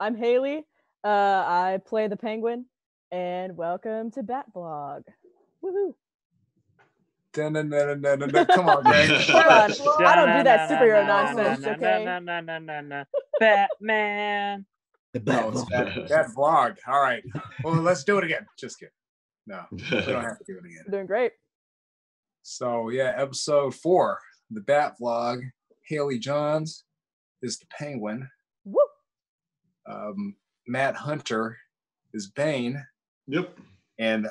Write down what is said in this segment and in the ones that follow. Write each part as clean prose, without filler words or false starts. I'm Haley. I play the Penguin, and welcome to BAT-VLOG. Woohoo! Come on, Greg. Come on. I don't do that superhero nonsense, okay? Batman. No, it's BAT-VLOG. All right. Well, let's do it again. Just kidding. No, we don't have to do it again. Doing great. So, yeah, episode 4, the BAT-VLOG. Haley Johns is the Penguin. Woo! Matt Hunter is Bane. Yep. And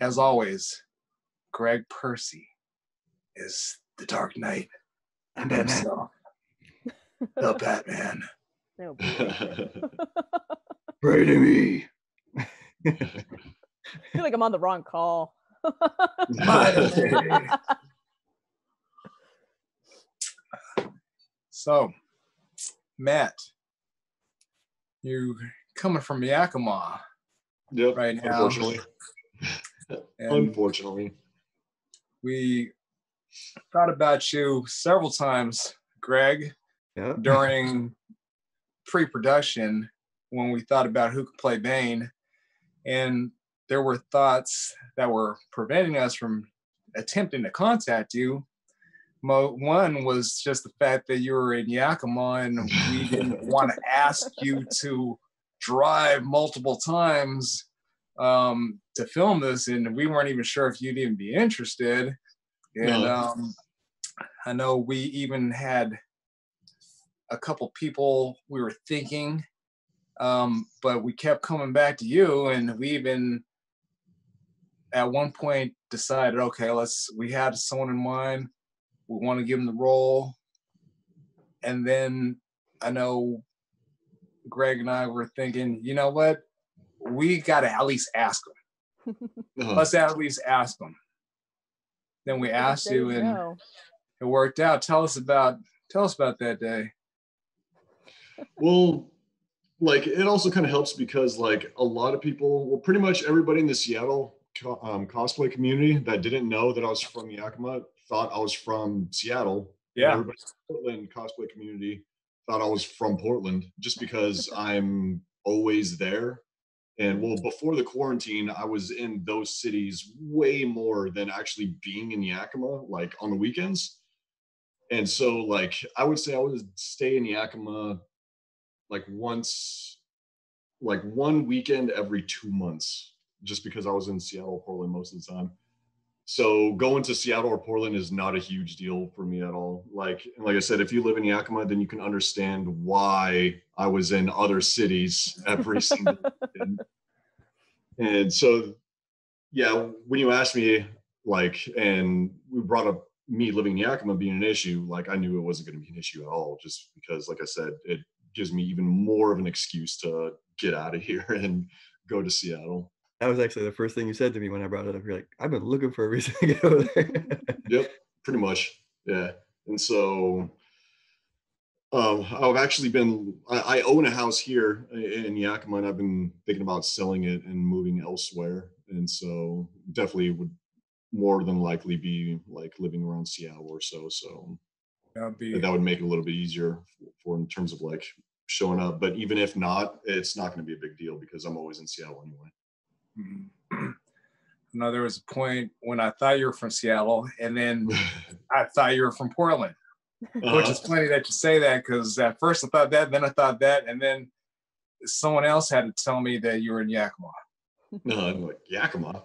as always, Greg Percy is the Dark Knight and himself, the Batman. No, pray to me. I feel like I'm on the wrong call. So, Matt, you're coming from Yakima, yep, right now. Unfortunately. Unfortunately. We thought about you several times, Greg, yeah, during pre-production when we thought about who could play Bane. And there were thoughts that were preventing us from attempting to contact you. One was just the fact that you were in Yakima and we didn't want to ask you to drive multiple times to film this, and we weren't even sure if you'd even be interested. And no. I know we even had a couple people we were thinking, but we kept coming back to you, and we even at one point decided, okay, we had someone in mind. We want to give him the role. And then I know Greg and I were thinking, you know what? We got to at least ask him. Let's at least ask him. Then we asked you and it worked out. Tell us about that day. Well, like, it also kind of helps because like a lot of people, well, pretty much everybody in the Seattle cosplay community that didn't know that I was from Yakima thought I was from Seattle. Yeah. Everybody in the Portland cosplay community thought I was from Portland just because I'm always there. And well, before the quarantine, I was in those cities way more than actually being in Yakima, like on the weekends. And so like, I would say I would stay in Yakima like one weekend every 2 months, just because I was in Seattle, Portland most of the time. So going to Seattle or Portland is not a huge deal for me at all. Like I said, if you live in Yakima, then you can understand why I was in other cities every single day. And so, yeah, when you asked me, like, and we brought up me living in Yakima being an issue, like I knew it wasn't going to be an issue at all, just because, like I said, it gives me even more of an excuse to get out of here and go to Seattle. That was actually the first thing you said to me when I brought it up. You're like, I've been looking for a reason to get over there. Yep, pretty much. Yeah. And so I've actually been, I own a house here in Yakima, and I've been thinking about selling it and moving elsewhere. And so definitely would more than likely be like living around Seattle or so. So that would make it a little bit easier for in terms of like showing up. But even if not, it's not going to be a big deal because I'm always in Seattle anyway. No, there was a point when I thought you were from Seattle, and then I thought you were from Portland, which is funny that you say that, because at first I thought that, then I thought that, and then someone else had to tell me that you were in Yakima. No, I'm like, Yakima?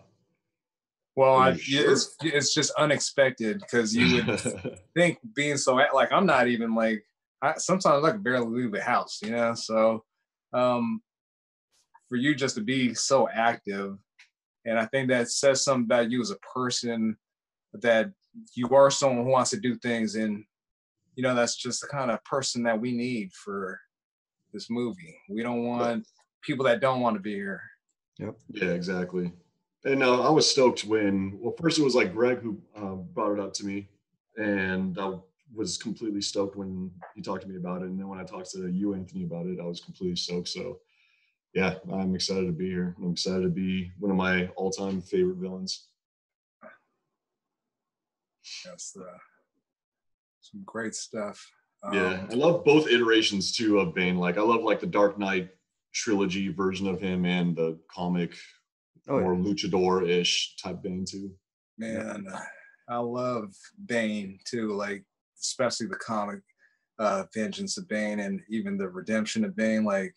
Well, sure? it's just unexpected, because you would think being so, like, I'm not even, like, sometimes I can barely leave the house, you know, so, for you just to be so active. And I think that says something about you as a person, that you are someone who wants to do things. And, you know, that's just the kind of person that we need for this movie. We don't want people that don't want to be here. Yep. Yeah, exactly. And I was stoked when, well, first it was like Greg who brought it up to me. And I was completely stoked when he talked to me about it. And then when I talked to you, Anthony, about it, I was completely stoked. So yeah, I'm excited to be here. I'm excited to be one of my all-time favorite villains. That's some great stuff. Yeah, I love both iterations too of Bane. Like I love like the Dark Knight trilogy version of him and the comic or luchador-ish type Bane too. Man, I love Bane too, like especially the comic Vengeance of Bane and even the Redemption of Bane, like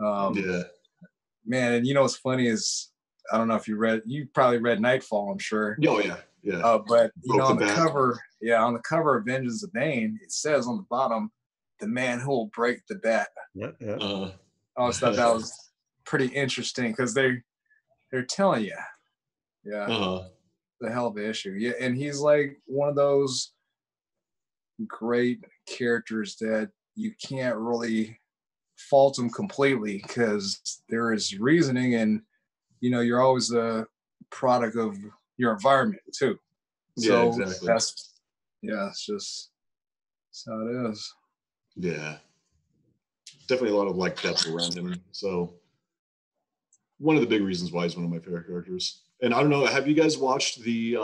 man. And you know what's funny is I don't know if you read, you probably read Nightfall, I'm sure. Oh yeah, yeah. But you know, on the cover, on the cover of Vengeance of Bane, it says on the bottom, "The man who will break the bat." Yeah, yeah. I always thought that was pretty interesting because they're telling you, the hell of an issue. Yeah, and he's like one of those great characters that you can't really fault him completely because there is reasoning and. You know, you're always a product of your environment too. So exactly. That's how it is. Yeah. Definitely a lot of like depth around him. So one of the big reasons why he's one of my favorite characters. And I don't know, have you guys watched the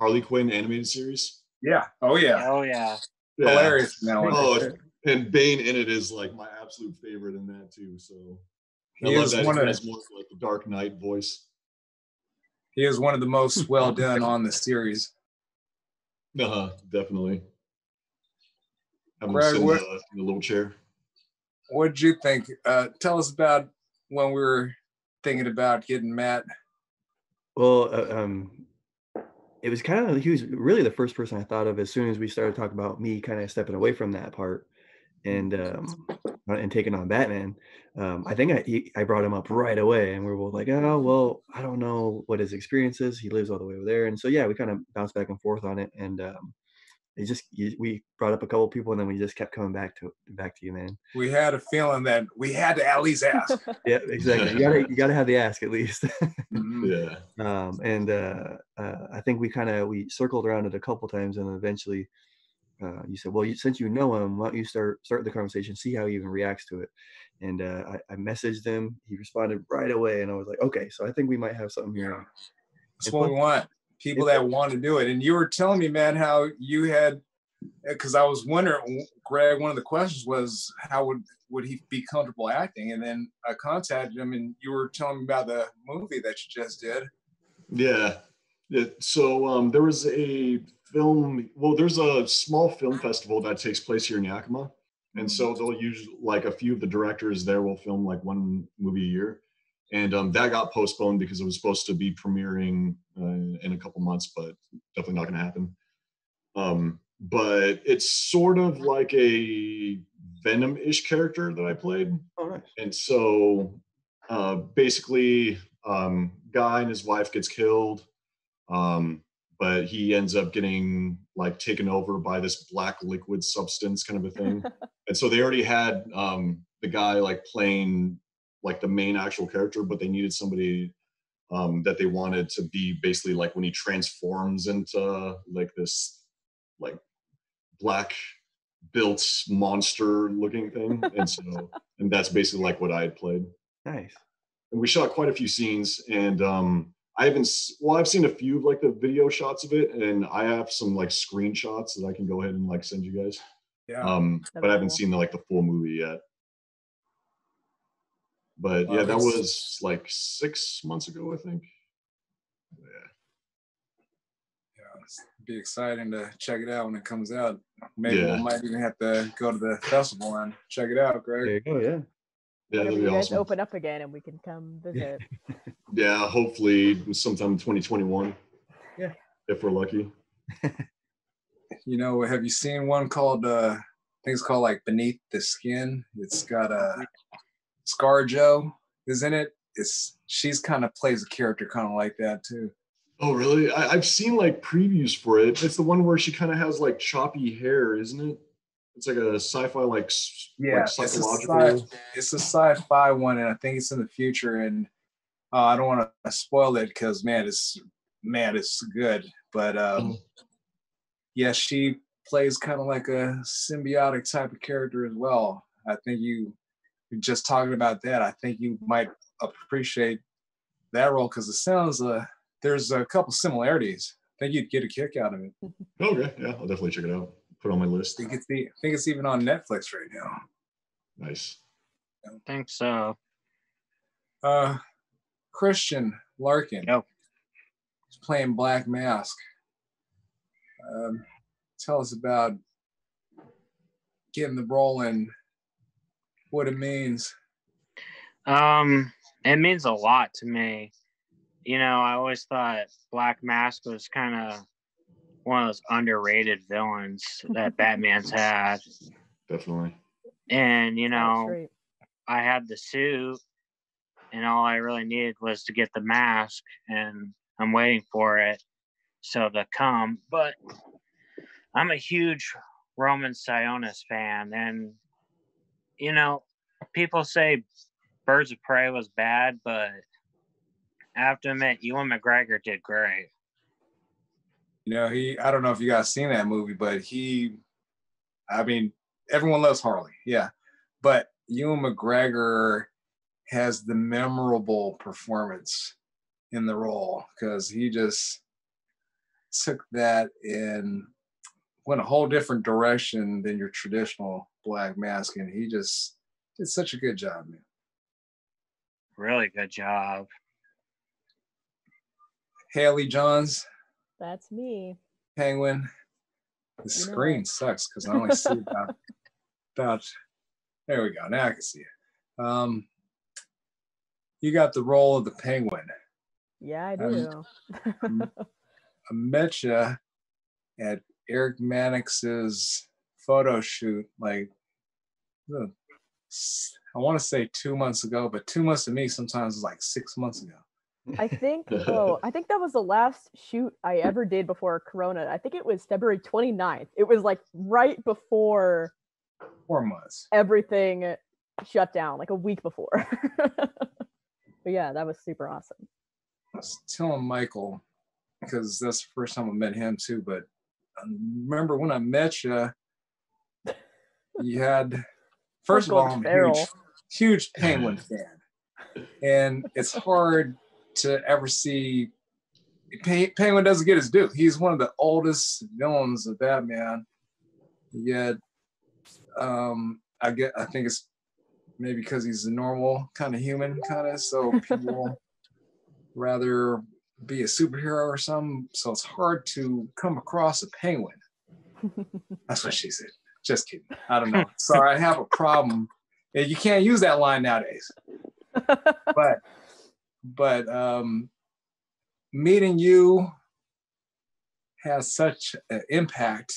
Harley Quinn animated series? Yeah. Oh yeah. Oh yeah. Hilarious now. Oh, and Bane in it is like my absolute favorite in that too. So I love that. He has more like the Dark Knight voice. He is one of the most well done on the series. Definitely. I'm sitting in the little chair. What did you think? Tell us about when we were thinking about getting Matt. Well, it was kind of, he was really the first person I thought of as soon as we started talking about me kind of stepping away from that part. And taking on Batman, I think I brought him up right away, and we were both like, oh well, I don't know what his experience is. He lives all the way over there, and so yeah, we kind of bounced back and forth on it, and we brought up a couple people, and then we just kept coming back to you, man. We had a feeling that we had to at least ask. Yeah, exactly. You gotta have the ask at least. Yeah. I think we circled around it a couple times, and eventually. You said, well, since you know him, why don't you start the conversation, see how he even reacts to it. And I messaged him. He responded right away. And I was like, okay, so I think we might have something here. That's what we want, people that want to do it. And you were telling me, man, how you had, because I was wondering, Greg, one of the questions was, how would he be comfortable acting? And then I contacted him, and you were telling me about the movie that you just did. Yeah. So there was a film, there's a small film festival that takes place here in Yakima, and so they'll use like a few of the directors there will film like one movie a year, and that got postponed because it was supposed to be premiering in a couple months, but definitely not going to happen. But it's sort of like a Venom-ish character that I played. All right. And so basically guy and his wife gets killed, but he ends up getting like taken over by this black liquid substance kind of a thing. And so they already had the guy like playing like the main actual character, but they needed somebody that they wanted to be basically like when he transforms into like this like black built monster looking thing. And so, and that's basically like what I had played. Nice. And we shot quite a few scenes, and I've seen a few of like the video shots of it, and I have some like screenshots that I can go ahead and like send you guys. Yeah. But I haven't seen the full movie yet. But yeah, that was like 6 months ago, I think. Yeah. Yeah, it'd be exciting to check it out when it comes out. Maybe we might even have to go to the festival and check it out, Greg. Oh yeah. Yeah, that'd be awesome. Open up again and we can come visit. Yeah, hopefully sometime in 2021. Yeah. If we're lucky. You know, have you seen one called I think it's called like Beneath the Skin? It's got a Scar Jo is in it. She's kind of plays a character kind of like that too. Oh really? I've seen like previews for it. It's the one where she kind of has like choppy hair, isn't it? It's like a sci-fi, like psychological. It's a sci-fi one, and I think it's in the future. And I don't want to spoil it because man, it's good. But yeah, she plays kind of like a symbiotic type of character as well. I think you're just talking about that. I think you might appreciate that role because it sounds there's a couple similarities. I think you'd get a kick out of it. Okay, yeah, I'll definitely check it out. Put on my list. I think it's even on Netflix right now. Nice. I think so. Christian Larkin. No. He's playing Black Mask. Tell us about getting the role and what it means. It means a lot to me. You know, I always thought Black Mask was kind of one of those underrated villains that Batman's had. Definitely. And, you know, I had the suit, and all I really needed was to get the mask, and I'm waiting for it so to come. But I'm a huge Roman Sionis fan, and, you know, people say Birds of Prey was bad, but I have to admit, Ewan McGregor did great. You know, I don't know if you guys seen that movie, but I mean, everyone loves Harley, yeah. But Ewan McGregor has the memorable performance in the role because he just took that and went a whole different direction than your traditional Black Mask. And he just did such a good job, man. Really good job. Haley Johns. That's me. Penguin. The screen sucks because I only see about, there we go. Now I can see it. You got the role of the Penguin. Yeah, I do. I met you at Eric Mannix's photo shoot, like, I want to say 2 months ago, but 2 months to me sometimes is like 6 months ago. I think, I think that was the last shoot I ever did before Corona. I think it was February 29th. It was like right before 4 months. Everything shut down, like a week before. But yeah, that was super awesome. I was telling Michael, because that's the first time I met him too, but I remember when I met you, you had, first of all, I'm a huge Penguin fan. And it's hard to ever see, Penguin doesn't get his due. He's one of the oldest villains of Batman. Yet, I think it's maybe because he's a normal kind of human, so people rather be a superhero or something. So it's hard to come across a Penguin. That's what she said. Just kidding. I don't know. Sorry, I have a problem. You can't use that line nowadays. But meeting you has such an impact.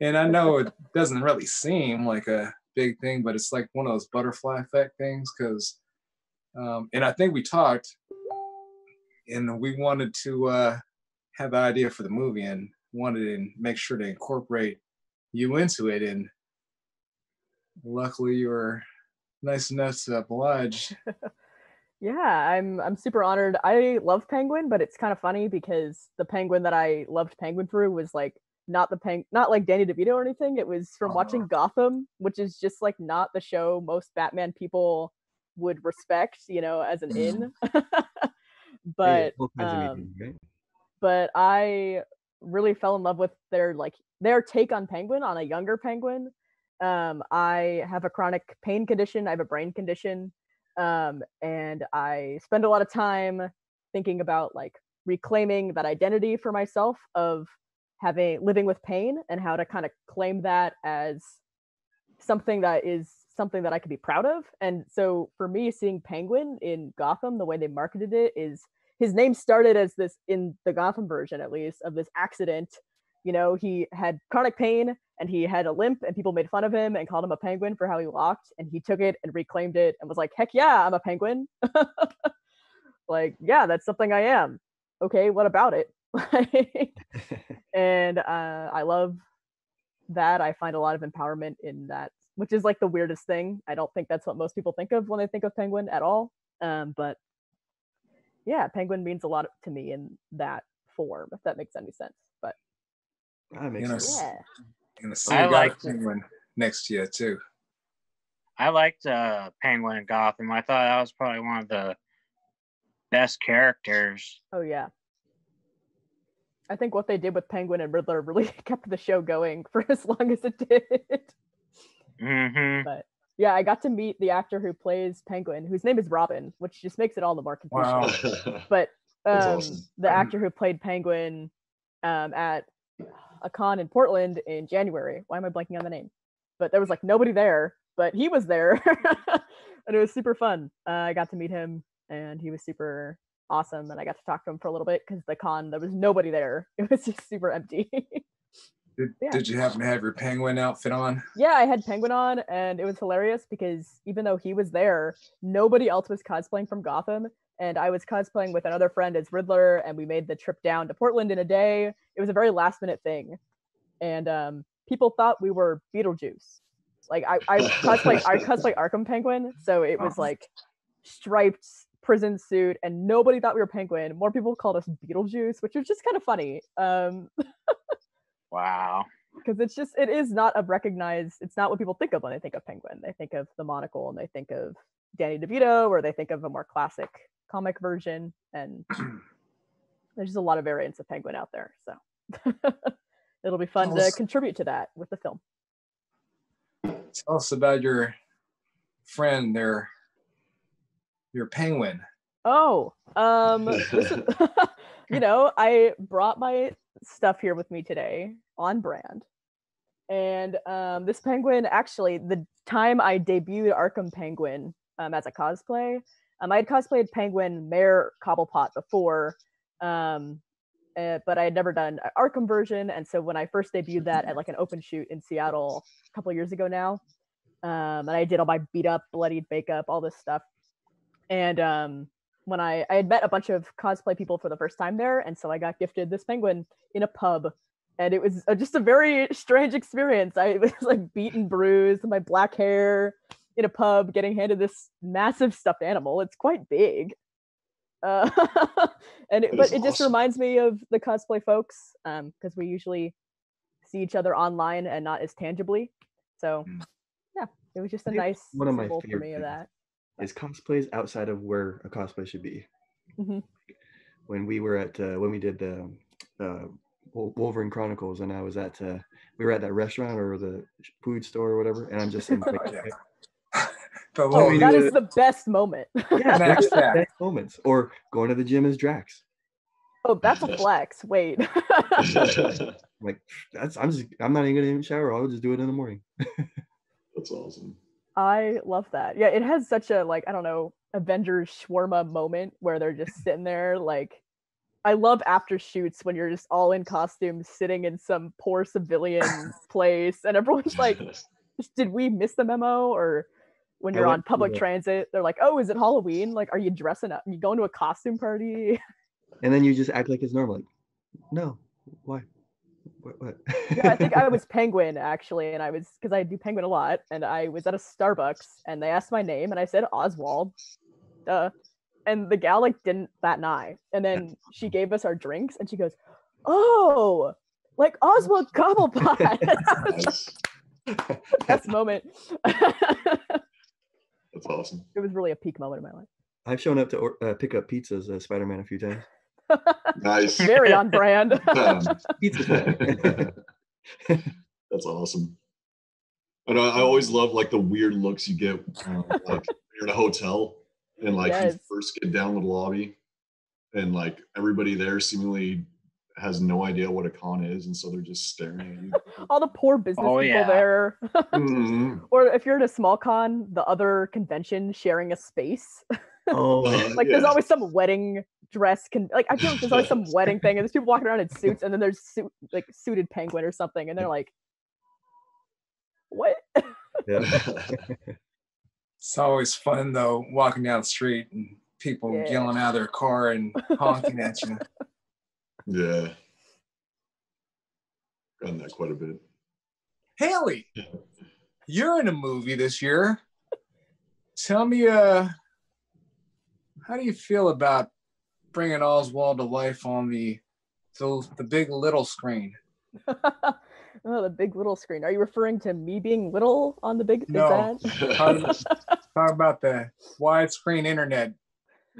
And I know it doesn't really seem like a big thing, but it's like one of those butterfly effect things. Because, and I think we talked, and we wanted to have the idea for the movie and wanted to make sure to incorporate you into it. And luckily, you were nice enough to oblige. Yeah, I'm super honored. I love Penguin, but it's kind of funny because the Penguin that I loved Penguin through was like not like Danny DeVito or anything. It was from watching Gotham, which is just like not the show most Batman people would respect, you know, as an in. But I really fell in love with their take on Penguin, on a younger Penguin. I have a chronic pain condition. I have a brain condition. And I spend a lot of time thinking about like reclaiming that identity for myself of living with pain and how to kind of claim that as something that I could be proud of. And so for me, seeing Penguin in Gotham, the way they marketed it is his name started as this, in the Gotham version at least, of this accident. You know, he had chronic pain and he had a limp and people made fun of him and called him a penguin for how he walked. And he took it and reclaimed it and was like, heck yeah, I'm a penguin. Like, yeah, that's something I am. Okay, what about it? And I love that. I find a lot of empowerment in that, which is like the weirdest thing. I don't think that's what most people think of when they think of Penguin at all. But yeah, Penguin means a lot to me in that form, if that makes any sense. But I liked Penguin next year too. I liked Penguin in Gotham. I thought that was probably one of the best characters. Oh yeah, I think what they did with Penguin and Riddler really kept the show going for as long as it did. Mm-hmm. But Yeah, I got to meet the actor who plays Penguin, whose name is Robin, which just makes it all the more confusing. Wow. But awesome. The actor who played Penguin at a con in Portland in January. Why am I blanking on the name? But there was like nobody there, but he was there. And it was super fun. I got to meet him and he was super awesome. And I got to talk to him for a little bit because the con, there was nobody there. It was just super empty. Did you happen to have your Penguin outfit on? Yeah, I had Penguin on, and it was hilarious because even though he was there, nobody else was cosplaying from Gotham, and I was cosplaying with another friend as Riddler, and we made the trip down to Portland in a day. It was a very last-minute thing, and people thought we were Beetlejuice. Like, I cosplayed Arkham Penguin, so it was like striped prison suit, and nobody thought we were Penguin. More people called us Beetlejuice, which was just kind of funny. Wow. Because it's not what people think of when they think of Penguin. They think of the monocle and they think of Danny DeVito, or they think of a more classic comic version. And there's just a lot of variants of Penguin out there. So it'll be fun to contribute to that with the film. Tell us about your friend there, your Penguin. Oh, listen, I brought my stuff here with me today on brand, and this Penguin, actually the time I debuted Arkham Penguin as a cosplay, I had cosplayed Penguin Mayor Cobblepot before, but I had never done an Arkham version. And so when I first debuted that at like an open shoot in Seattle a couple of years ago now, and I did all my beat up, bloodied makeup, all this stuff, and when I had met a bunch of cosplay people for the first time there, and so I got gifted this Penguin in a pub, and it was just a very strange experience. I was like beat and bruised, my black hair in a pub, getting handed this massive stuffed animal. It's quite big, but it just reminds me of the cosplay folks, because we usually see each other online and not as tangibly. So yeah, it was just a nice symbol for me of that. Is cosplays outside of where a cosplay should be. Mm-hmm. When we were at when we did the Wolverine Chronicles, and I was at we were at that restaurant or the food store or whatever, and I'm just saying, that is the best moment. Yeah, that's the best moments. Or going to the gym as Drax. Oh, that's a flex. Wait. I'm not even gonna shower. I'll just do it in the morning. That's awesome. I love that. Yeah, it has such a, like, I don't know, Avengers shawarma moment where they're just sitting there. Like, I love after shoots when you're just all in costume sitting in some poor civilian place, and everyone's like, did we miss the memo? Or when you're on public transit, they're like, oh, is it Halloween? Like, are you dressing up? Are you going to a costume party? And then you just act like it's normal. Like, no, why? What? Yeah, I think I was Penguin actually, and because I do Penguin a lot, and I was at a Starbucks, and they asked my name, and I said Oswald, and the gal like didn't bat an eye, and then she gave us our drinks, and she goes, "Oh, like Oswald Cobblepot." Best moment. That's awesome. It was really a peak moment in my life. I've shown up to pick up pizzas as Spider-Man a few times. Nice. Very on brand. That's awesome. And I always love like the weird looks you get like when you're in a hotel and like you first get down to the lobby, and like everybody there seemingly has no idea what a con is, and so they're just staring at you. All the poor business people there. Mm-hmm. Or if you're at a small con, the other convention sharing a space. Oh, there's always some wedding dress I feel like there's always some wedding thing, and there's people walking around in suits, and then there's suited Penguin or something, and they're like, what? Yeah. It's always fun though, walking down the street and people yelling out of their car and honking at you. Yeah, done that quite a bit. Haley, you're in a movie this year. Tell me, how do you feel about bringing Oswald to life on the big little screen? Oh, the big little screen. Are you referring to me being little on the big? No, talk about the widescreen internet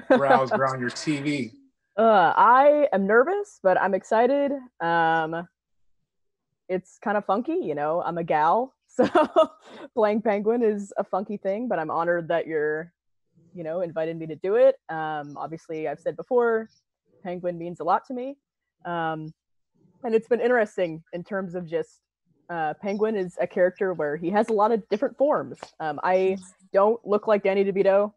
browser on your TV. I am nervous, but I'm excited. It's kind of funky, I'm a gal, So playing Penguin is a funky thing, but I'm honored that you're, you know, invited me to do it. Obviously, I've said before, Penguin means a lot to me. And it's been interesting in terms of just Penguin is a character where he has a lot of different forms. I don't look like Danny DeVito.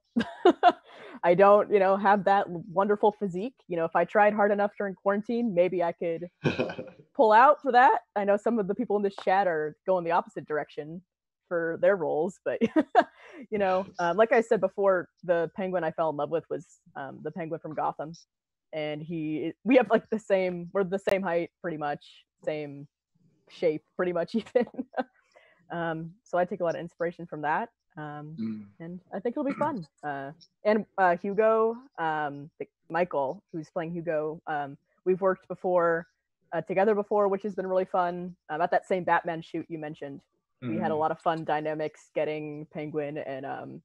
I don't, you know, have that wonderful physique. You know, if I tried hard enough during quarantine, maybe I could pull out for that. I know some of the people in this chat are going the opposite direction for their roles, but, you know, like I said before, the Penguin I fell in love with was the Penguin from Gotham. And we have like we're the same height, pretty much, same shape, pretty much even. So I take a lot of inspiration from that. And I think it'll be fun. And Hugo, Michael, who's playing Hugo, we've worked before, together before, which has been really fun. At that same Batman shoot you mentioned, we had a lot of fun dynamics getting Penguin and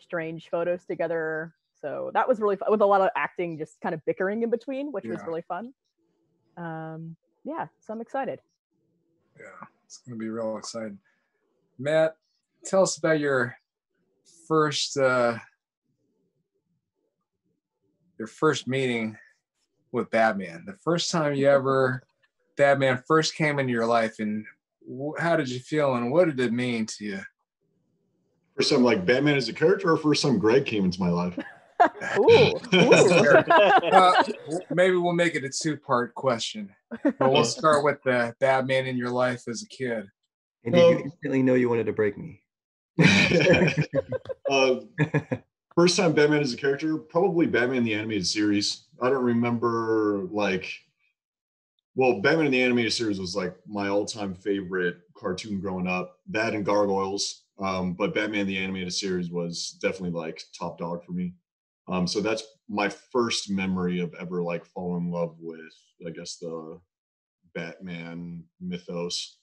Strange photos together. So that was really fun, with a lot of acting, just kind of bickering in between, which was really fun. So I'm excited. Yeah, it's going to be real exciting. Matt, tell us about your first meeting with Batman. The first time Batman first came into your life, and how did you feel, and what did it mean to you? First time, like Batman as a character, or first time Greg came into my life? Maybe we'll make it a two-part question, but we'll start with the Batman in your life as a kid. And did you instantly know you wanted to break me? First time Batman as a character, probably Batman the Animated Series. I don't remember, Batman the Animated Series was like my all-time favorite cartoon growing up. That and Gargoyles, but Batman the Animated Series was definitely like top dog for me. So that's my first memory of ever like falling in love with, I guess, the Batman mythos.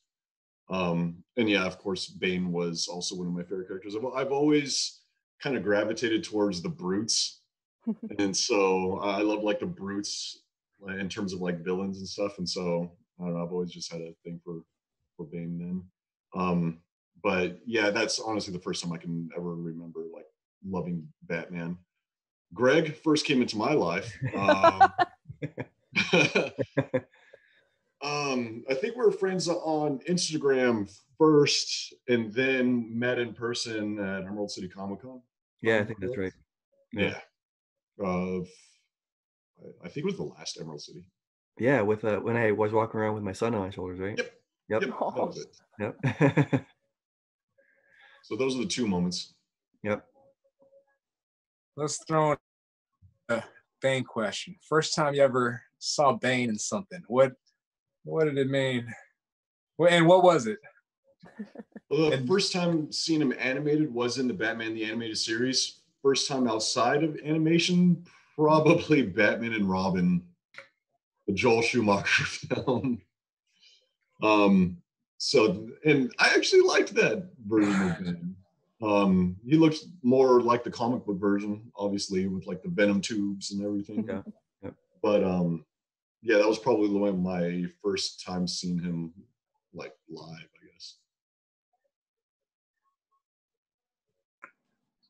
And yeah, of course, Bane was also one of my favorite characters. I've always kind of gravitated towards the brutes. And so I love like the brutes in terms of like villains and stuff. And so I don't know, I've always just had a thing for Bane then. But yeah, that's honestly the first time I can ever remember like loving Batman. Greg first came into my life. I think we were friends on Instagram first, and then met in person at Emerald City Comic Con. Yeah, I think that's right. Yeah. I think it was the last Emerald City. Yeah, with when I was walking around with my son on my shoulders, right? Yep. Oh. Yep. So those are the two moments. Yep. Let's throw in a Bane question. First time you ever saw Bane in something. What did it mean? And what was it? Well, the first time seeing him animated was in the Batman the Animated Series. First time outside of animation, probably Batman and Robin, the Joel Schumacher film. And I actually liked that version of Batman. He looked more like the comic book version, obviously, with like the venom tubes and everything. Yeah. But yeah, that was probably my first time seeing him like live, I guess.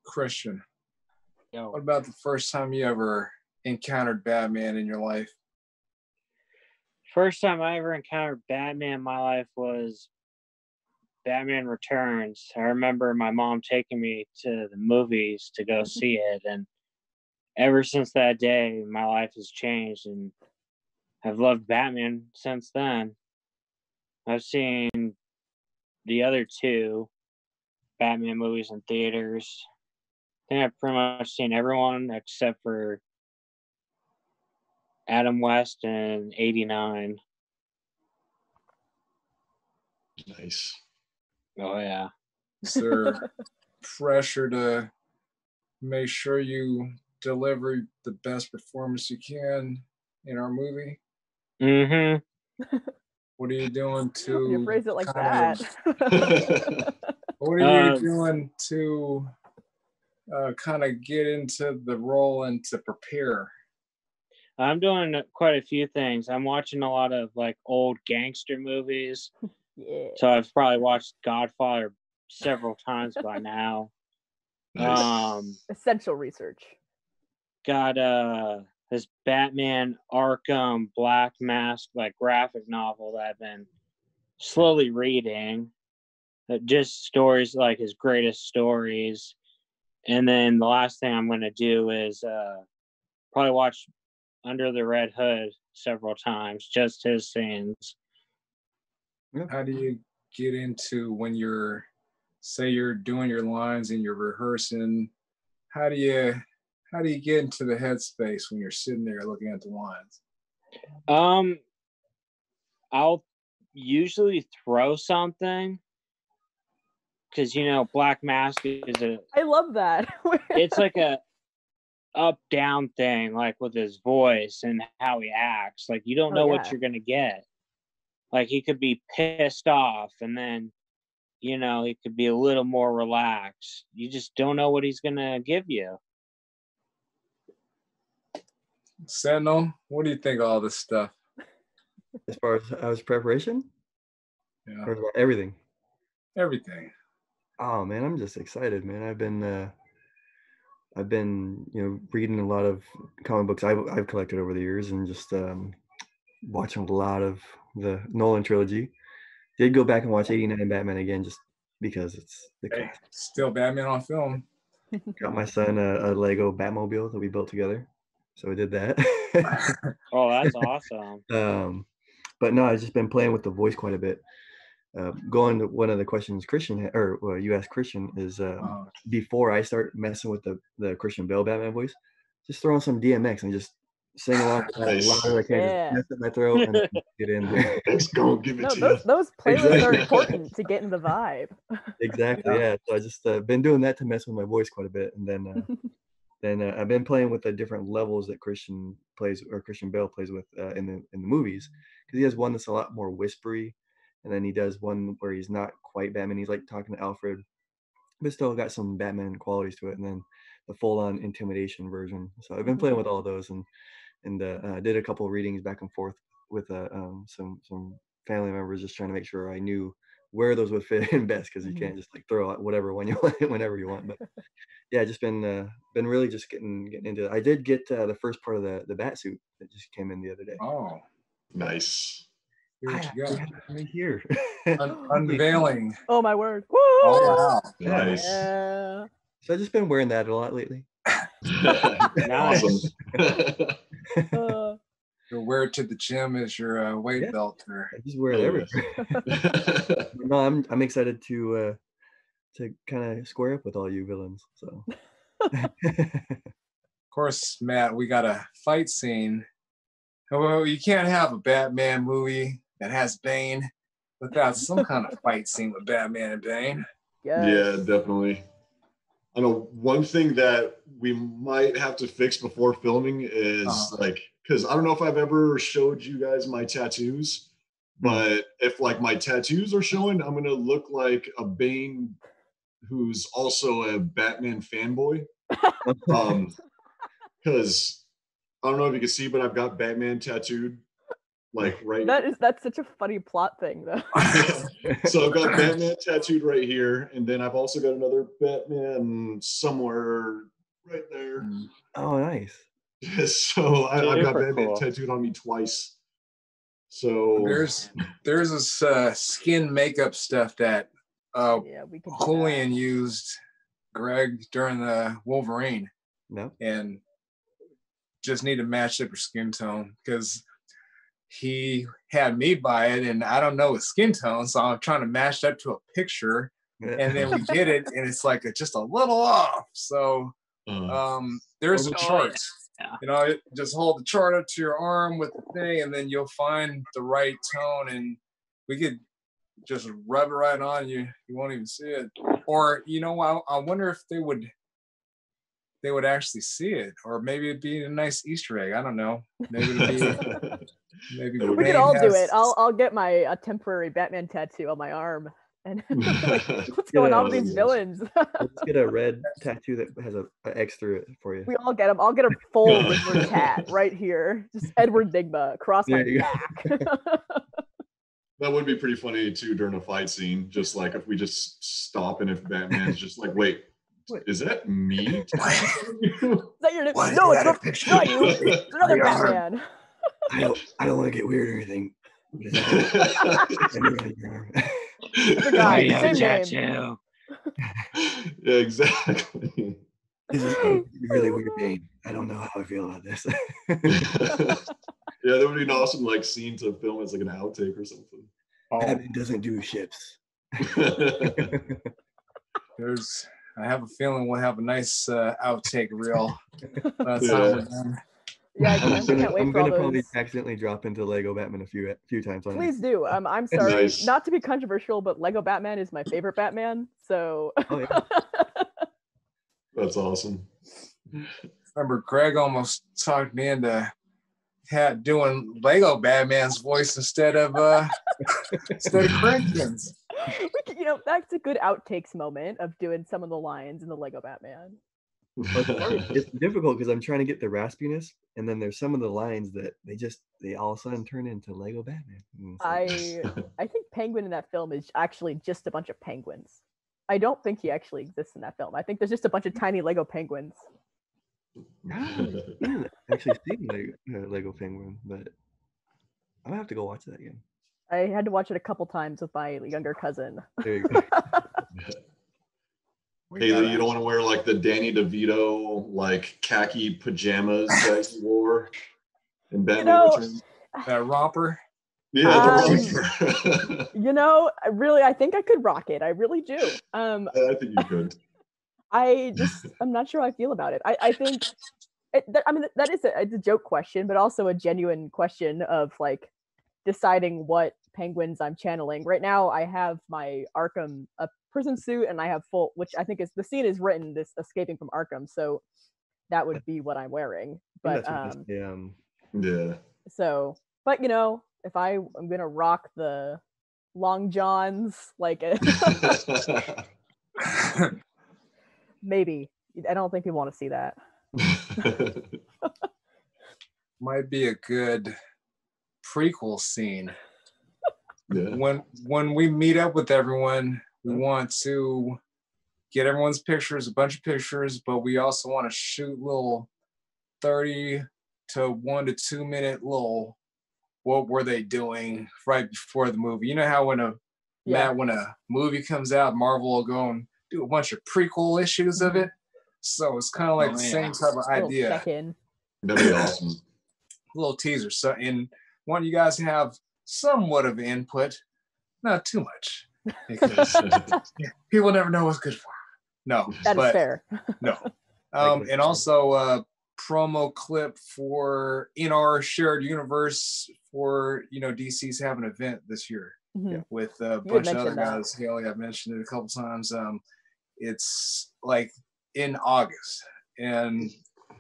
Christian, what about the first time you ever encountered Batman in your life? First time I ever encountered Batman in my life was Batman Returns. I remember my mom taking me to the movies to go see it, and ever since that day, my life has changed, and I've loved Batman since then. I've seen the other two Batman movies in theaters. I think I've pretty much seen everyone except for Adam West and 89. Nice. Oh, yeah. Is there pressure to make sure you deliver the best performance you can in our movie? Mm-hmm. What are you doing to... You phrase it like that. What are you doing to kind of get into the role and to prepare? I'm doing quite a few things. I'm watching a lot of like old gangster movies. Yeah. So I've probably watched Godfather several times by now. Nice. Essential research. Got this Batman Arkham Black Mask like graphic novel that I've been slowly reading. Just stories, like his greatest stories. And then the last thing I'm going to do is probably watch Under the Red Hood several times, just his scenes. How do you get into when you're, say you're doing your lines and you're rehearsing, how do you get into the headspace when you're sitting there looking at the lines? I'll usually throw something. Because, you know, Black Mask is a... I love that. It's like a up-down thing, like with his voice and how he acts. Like, you don't know what you're going to get. Like, he could be pissed off, and then, you know, he could be a little more relaxed. You just don't know what he's going to give you. Sentinel, what do you think of all this stuff? As far as preparation? Yeah. Or about everything? Everything. Oh man, I'm just excited, man. I've been, you know, reading a lot of comic books I've collected over the years, and just watching a lot of the Nolan trilogy. Did go back and watch '89 Batman again, just because it's still Batman on film. Got my son a Lego Batmobile that we built together, so we did that. Oh, that's awesome. But no, I've just been playing with the voice quite a bit. Going to one of the questions you asked Christian is before I start messing with the Christian Bale Batman voice, just throw on some DMX and just sing along as loud as I can. Yeah. Just mess in my throat and get in there. It's gonna give it to you. Those playlists are important to get in the vibe. Exactly. Yeah. So I just been doing that to mess with my voice quite a bit, and then I've been playing with the different levels that Christian Bale plays with in the movies, because he has one that's a lot more whispery. And then he does one where he's not quite Batman. He's like talking to Alfred, but still got some Batman qualities to it. And then the full-on intimidation version. So I've been playing with all those, and did a couple of readings back and forth with some family members, just trying to make sure I knew where those would fit in best, because you can't just like throw out whatever one you want whenever you want. But yeah, just been really just getting into it. I did get the first part of the bat suit that just came in the other day. Oh, nice. Right here. Unveiling. Oh my word. Woo! Oh, wow. Nice. Yeah. So I've just been wearing that a lot lately. Awesome. You wear it to the gym as your weight belt. Or... I just wear it everywhere. No, I'm excited to kind of square up with all you villains. So of course, Matt, we got a fight scene. Well, you can't have a Batman movie that has Bane without some kind of fight scene with Batman and Bane. Yes. Yeah, definitely. I know one thing that we might have to fix before filming is because I don't know if I've ever showed you guys my tattoos, but if like my tattoos are showing, I'm gonna look like a Bane who's also a Batman fanboy. Because I don't know if you can see, but I've got Batman tattooed, like right. That's such a funny plot thing, though. So I've got Batman tattooed right here, and then I've also got another Batman somewhere right there. Oh, nice. So I've got Batman tattooed on me twice. So there's this skin makeup stuff that Julian used, Greg, during the Wolverine. No, and just need to match up your skin tone, because he had me buy it and I don't know his skin tone, so I'm trying to match that to a picture, and then we get it and it's like just a little off. So there's a chart. You know, just hold the chart up to your arm with the thing, and then you'll find the right tone, and we could just rub it right on you. You won't even see it. Or you know, I wonder if they would actually see it, or maybe it'd be a nice Easter egg. I don't know. Maybe it'd be, we could all do it. I'll get my a temporary Batman tattoo on my arm, and like, what's going on with these villains? Let's get a red tattoo that has an X through it for you. We all get them. I'll get a full Edward tat right here. Just Edward Nigma across my back. That would be pretty funny too during a fight scene. Just like if we just stop and if Batman's just like, wait, is that me? Is that your name? No, it's not, picture? Not you. It's another Batman. I don't want to get weird or anything. It's a guy. Same name. Yeah, exactly. This is a really weird game. I don't know how I feel about this. Yeah, that would be an awesome like scene to film as like an outtake or something. Batman doesn't do ships. I have a feeling we'll have a nice outtake reel. Yeah, I'm going to probably accidentally drop into Lego Batman a few times. Please do. I'm sorry, nice. Not to be controversial, but Lego Batman is my favorite Batman. So. Oh, yeah. That's awesome. I remember Greg almost talked me into doing Lego Batman's voice instead of Christian's. You know, that's a good outtakes moment of doing some of the lines in the Lego Batman. It's difficult because I'm trying to get the raspiness, and then there's some of the lines that they all of a sudden turn into Lego Batman. I think Penguin in that film is actually just a bunch of penguins. I don't think he actually exists in that film. I think there's just a bunch of tiny Lego penguins. I've actually seen Lego Penguin, but I'm gonna have to go watch that again. I had to watch it a couple times with my younger cousin. There you go. Haley, you don't want to wear like the Danny DeVito like khaki pajamas that he wore in Batman Returns? That romper. Yeah, the romper. You know, I think I could rock it. I really do. I think you could. I'm not sure how I feel about it. I think, that is it's a joke question, but also a genuine question of like deciding what penguins I'm channeling. Right now, I have my Arkham up. Prison suit, and I have full, which I think is the scene is written this escaping from Arkham, so that would be what I'm wearing. But yeah. So, but you know, if I'm gonna rock the long johns, like maybe I don't think people want to see that. Might be a good prequel scene. Yeah. When we meet up with everyone. We want to get everyone's pictures, a bunch of pictures, but we also want to shoot little 30 to 1 to 2 minute little, what were they doing right before the movie? You know how when a movie comes out, Marvel will go and do a bunch of prequel issues of it. So it's kind of like the same type of idea. That'd be awesome. A little teaser. So, and why don't you guys have somewhat of input, not too much. Because people never know what's good for them. No, that's fair. No, and also a promo clip for in our shared universe for DC's having an event this year with a bunch of other guys. Haley, I've mentioned it a couple times. It's like in August, and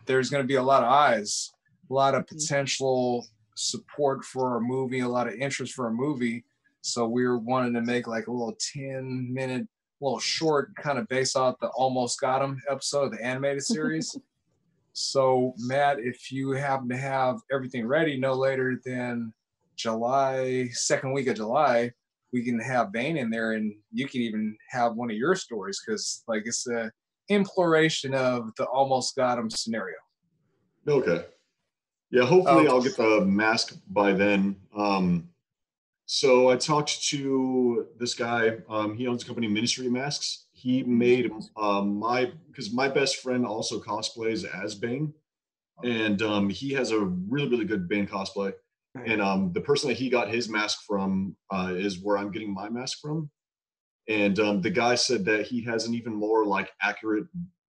there's going to be a lot of eyes, a lot of potential support for our movie, a lot of interest for our movie. So we were wanting to make like a little 10-minute, little short kind of based off the Almost Got 'Em episode of the animated series. So Matt, if you happen to have everything ready, no later than July, second week of July, we can have Bane in there, and you can even have one of your stories because like it's an imploration of the Almost Got 'Em scenario. Okay. Yeah, hopefully I'll get the mask by then. So I talked to this guy, he owns a company, Ministry Masks. He made because my best friend also cosplays as Bane. And he has a really, really good Bane cosplay. And the person that he got his mask from is where I'm getting my mask from. And the guy said that he has an even more like accurate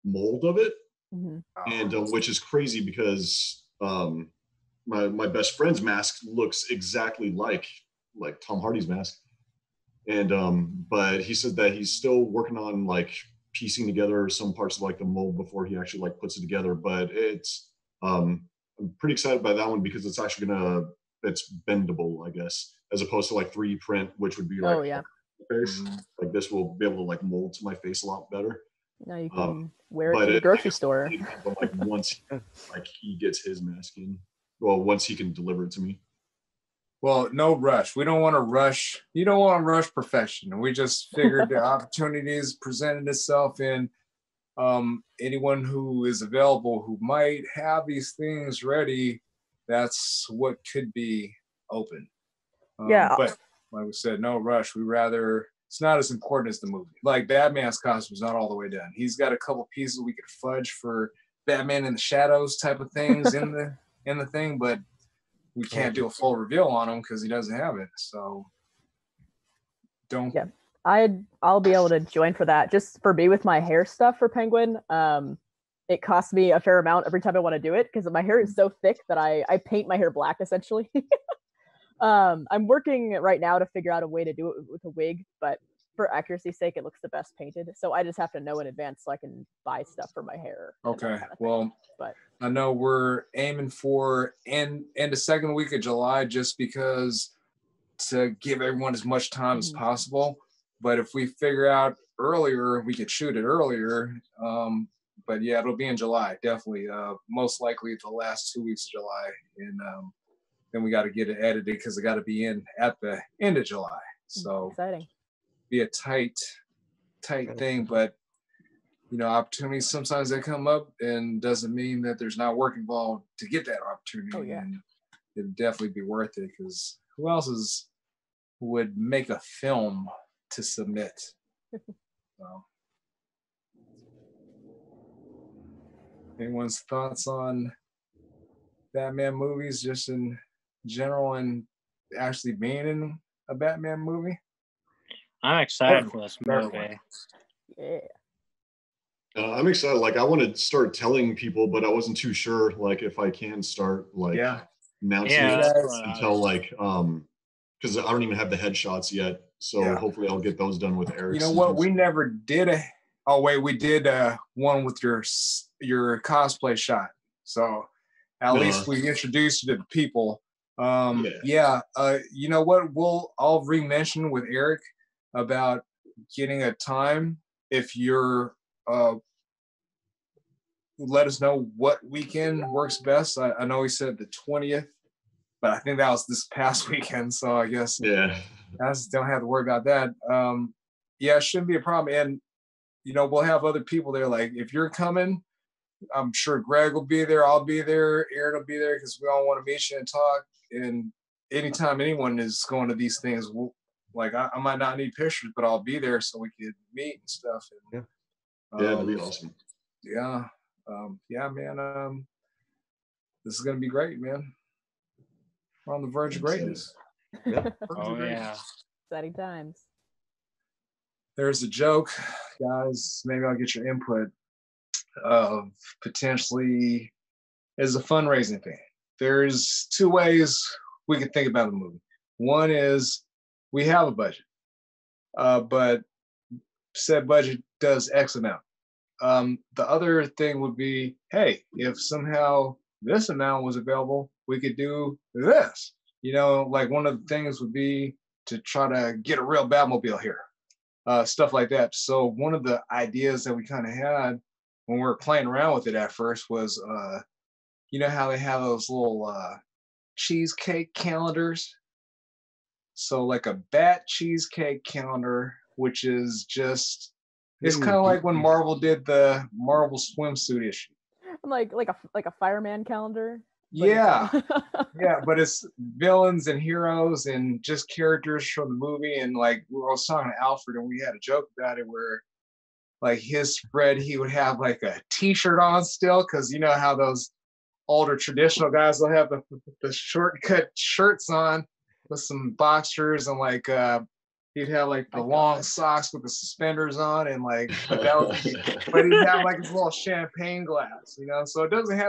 mold of it. And which is crazy because my best friend's mask looks exactly like Tom Hardy's mask, and but he said that he's still working on like piecing together some parts of like the mold before he actually like puts it together. But it's I'm pretty excited by that one because it's actually it's bendable, I guess, as opposed to like 3D print, which would be like face. Like this will be able to like mold to my face a lot better. Now you can wear it in the grocery store. But like once he gets his mask in, well, once he can deliver it to me. Well, no rush. We don't want to rush. You don't want to rush perfection. We just figured the opportunities presented itself, and anyone who is available who might have these things ready, that's what could be open. Yeah. But like we said, no rush. We rather, it's not as important as the movie. Like Batman's costume's not all the way done. He's got a couple pieces we could fudge for Batman in the shadows type of things in the thing, but we can't do a full reveal on him because he doesn't have it. So don't. Yeah, I'll be able to join for that. Just for me with my hair stuff for Penguin, it costs me a fair amount every time I want to do it because my hair is so thick that I paint my hair black essentially. I'm working right now to figure out a way to do it with a wig, but for accuracy's sake, it looks the best painted. So I just have to know in advance so I can buy stuff for my hair. Okay, kind of well, but I know we're aiming for end the second week of July just because to give everyone as much time as possible. But if we figure out earlier, we could shoot it earlier. But yeah, it'll be in July, definitely. Most likely the last 2 weeks of July. And then we got to get it edited because it got to be in at the end of July. So exciting. Be a tight thing, but you know, opportunities sometimes they come up and doesn't mean that there's not work involved to get that opportunity. Oh, yeah. And it'd definitely be worth it because who else would make a film to submit? So. Anyone's thoughts on Batman movies just in general and actually being in a Batman movie? I'm excited for this movie. Yeah. I'm excited. Like, I want to start telling people, but I wasn't too sure, like, if I can start, like, announcing it until, like, because I don't even have the headshots yet. So hopefully I'll get those done with Eric. You know what? We never did we did one with your cosplay shot. So at least we introduced you to the people. You know what? I'll re-mention with Eric about getting a time. If you're let us know what weekend works best. I know he said the 20th, but I think that was this past weekend, so I guess I just don't have to worry about that. It shouldn't be a problem. And you know, we'll have other people there. Like if you're coming, I'm sure Greg will be there, I'll be there, Aaron will be there, because we all want to meet you and talk. And anytime anyone is going to these things, I might not need pictures, but I'll be there so we can meet and stuff. And, that'd be awesome. Yeah. Man. This is going to be great, man. We're on the verge of greatness. Yeah. Exciting times. There's a joke, guys. Maybe I'll get your input of potentially as a fundraising thing. There's two ways we could think about the movie. One is, we have a budget, but said budget does X amount. The other thing would be, hey, if somehow this amount was available, we could do this. You know, like one of the things would be to try to get a real Batmobile here, stuff like that. So one of the ideas that we kind of had when we were playing around with it at first was, you know how they have those little cheesecake calendars? So like a BAT cheesecake calendar, which is just, it's kind of like when Marvel did the Marvel swimsuit issue. I'm like a fireman calendar. But it's villains and heroes and just characters from the movie. And like we were all talking to Alfred, and we had a joke about it where like his spread, he would have like a t-shirt on still, because you know how those older traditional guys will have the shortcut shirts on, with some boxers, and like he'd have like the long socks with the suspenders on, and like but he'd have like his little champagne glass, you know. So it doesn't have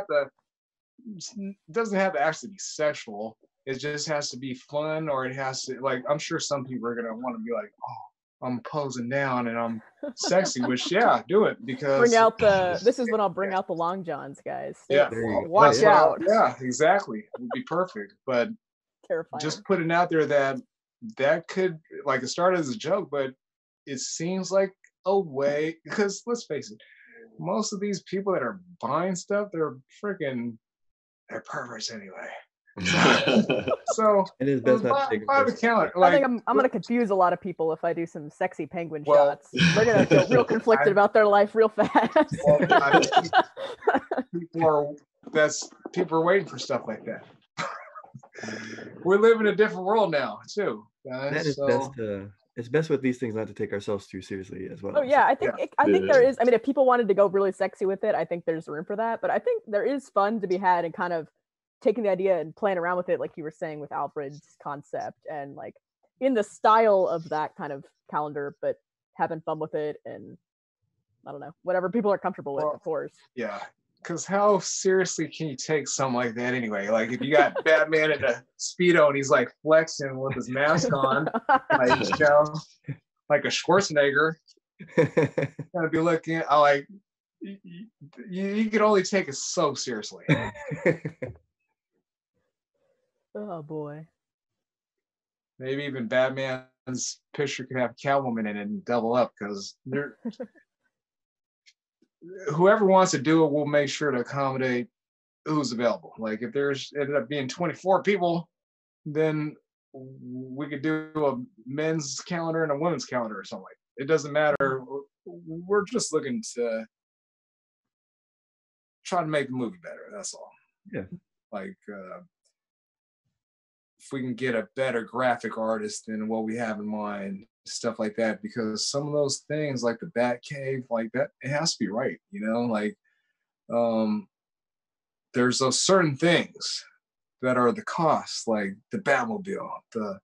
to actually be sexual. It just has to be fun, or it has to, like, I'm sure some people are gonna want to be like, oh, I'm posing down and I'm sexy, which do it, because bring out this is when I'll bring out the long johns, guys. Watch out. Yeah, exactly. It would be perfect, but terrifying. Just putting out there that could, like, it started as a joke, but it seems like a way, because let's face it, most of these people that are buying stuff, they're perverts anyway. So it is best not to take a count. Like, I think I'm going to confuse a lot of people if I do some sexy penguin shots. They're going to feel real conflicted about their life real fast. people are waiting for stuff like that. We live in a different world now too, guys. That is best to, it's best with these things not to take ourselves too seriously as well. Oh yeah, I think I think there is. I mean, if people wanted to go really sexy with it, I think there's room for that. But I think there is fun to be had and kind of taking the idea and playing around with it, like you were saying with Alfred's concept, and like in the style of that kind of calendar, but having fun with it, and I don't know, whatever people are comfortable with, of course. Yeah, because how seriously can you take something like that anyway? Like if you got Batman in a Speedo and he's like flexing with his mask on, like, you know, like a Schwarzenegger, gotta be looking at, like, you can only take it so seriously. Oh boy. Maybe even Batman's picture could have Catwoman in it and double up, because whoever wants to do it will make sure to accommodate who's available. Like if there's ended up being 24 people, then we could do a men's calendar and a women's calendar or something like that. It doesn't matter. We're just looking to try to make the movie better. That's all. Yeah. Like, if we can get a better graphic artist than what we have in mind, stuff like that, because some of those things like the Batcave, like that, it has to be right, you know, like there's those certain things that are the cost, like the Batmobile, the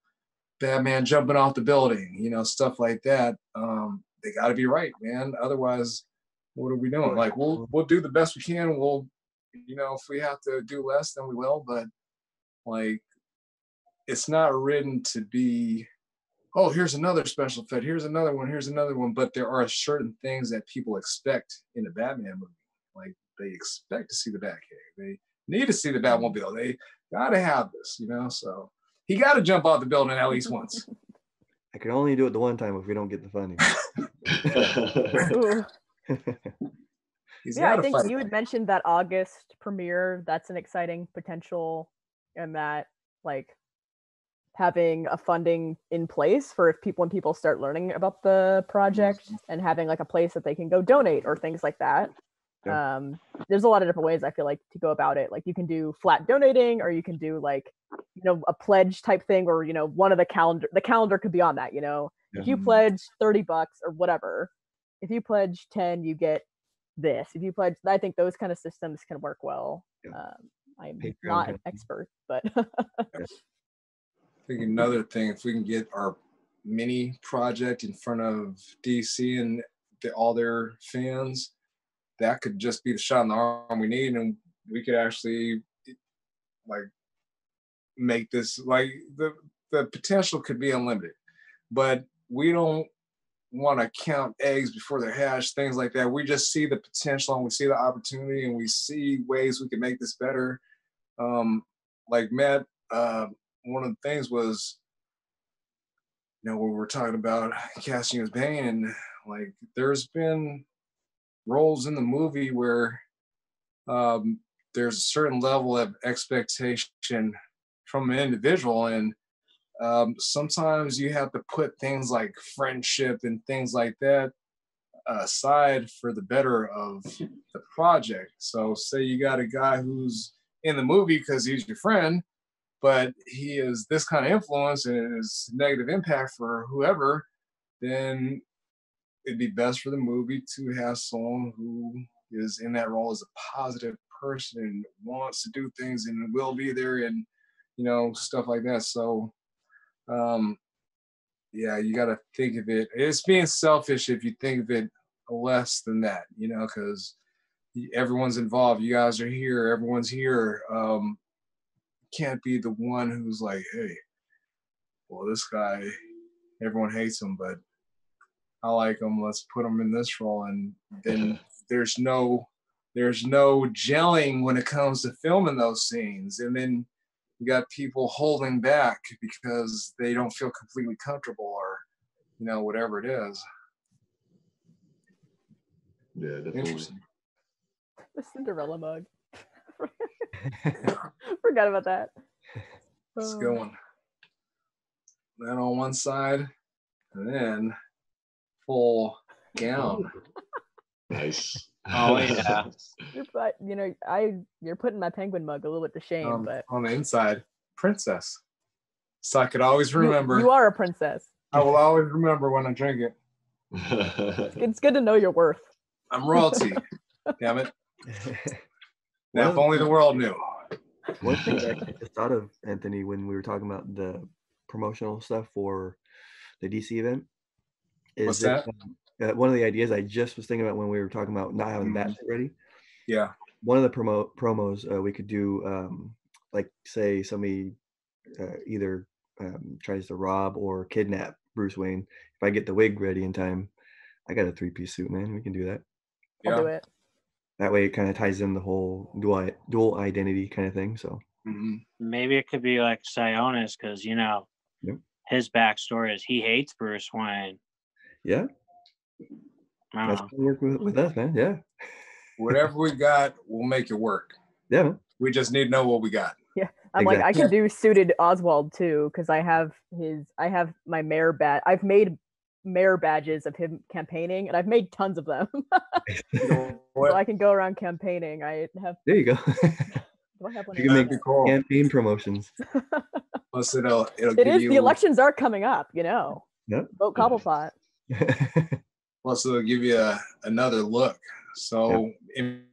Batman jumping off the building, you know, stuff like that. They got to be right, man. Otherwise, what are we doing? Like we'll do the best we can. We'll, you know, if we have to do less, then we will, but like, it's not written to be, oh, here's another special effect, here's another one, but there are certain things that people expect in a Batman movie. Like they expect to see the Batcave. They need to see the Batmobile. They gotta have this, you know? So he gotta jump off the building at least once. I can only do it the one time if we don't get the funding. Yeah, I think you had mentioned that August premiere, that's an exciting potential, and that like, having a funding in place for if people, when people start learning about the project, and having like a place that they can go donate or things like that. Yeah. There's a lot of different ways I feel like to go about it. Like you can do flat donating, or you can do like, you know, a pledge type thing, or, you know, one of the calendar could be on that, you know, yeah. If you pledge $30 or whatever, if you pledge 10, you get this, if you pledge, I think those kind of systems can work well. Yeah. I'm not an expert, but I think another thing, if we can get our mini project in front of DC and all their fans, that could just be the shot in the arm we need, and we could actually like make this, like the potential could be unlimited, but we don't want to count eggs before they're hashed, things like that. We just see the potential, and we see the opportunity, and we see ways we can make this better. Like Matt, one of the things was, you know, when we were talking about casting as Bane, and like there's been roles in the movie where there's a certain level of expectation from an individual, and sometimes you have to put things like friendship and things like that aside for the better of the project. So say you got a guy who's in the movie because he's your friend, but he is this kind of influence and it is negative impact for whoever, then it'd be best for the movie to have someone who is in that role as a positive person and wants to do things and will be there and, you know, stuff like that. So, yeah, you got to think of it. It's being selfish if you think of it less than that, you know, because everyone's involved. You guys are here. Everyone's here. Can't be the one who's like, hey, well, this guy, everyone hates him, but I like him. Let's put him in this role. And then there's no gelling when it comes to filming those scenes. And then you got people holding back because they don't feel completely comfortable, or, you know, whatever it is. Yeah, definitely. Interesting. The Cinderella mug. Forgot about that. It's going. Then on one side, and then full gown. Nice. Oh yeah. You're putting my penguin mug a little bit to shame, but on the inside, princess. So I could always remember. You are a princess. I will always remember when I drink it. It's good to know your worth. I'm royalty. Damn it. Now, if only the world knew. One thing I just thought of, Anthony, when we were talking about the promotional stuff for the DC event, is what's that? One of the ideas I just was thinking about when we were talking about not having the Batman ready. Yeah. One of the promos we could do, like say somebody either tries to rob or kidnap Bruce Wayne. If I get the wig ready in time, I got a 3-piece suit, man. We can do that. Yeah. I'll do it. That way it kind of ties in the whole dual identity kind of thing. So maybe it could be like Sionis, because, you know, his backstory is he hates Bruce Wayne. Yeah. That's gonna work with us, man. Yeah. Whatever we got, we'll make it work. Yeah, man. We just need to know what we got. Yeah. I'm exactly. Like, I could do suited Oswald too, because I have my mayor badge. I've made mayor badges of him campaigning, and I've made tons of them. So I can go around campaigning. I have. There you go. Do I have one? You can make campaign promotions. Plus, it'll give you. The elections are coming up. You know. Yep. Vote Cobblepot. Plus, it'll give you another look. So, in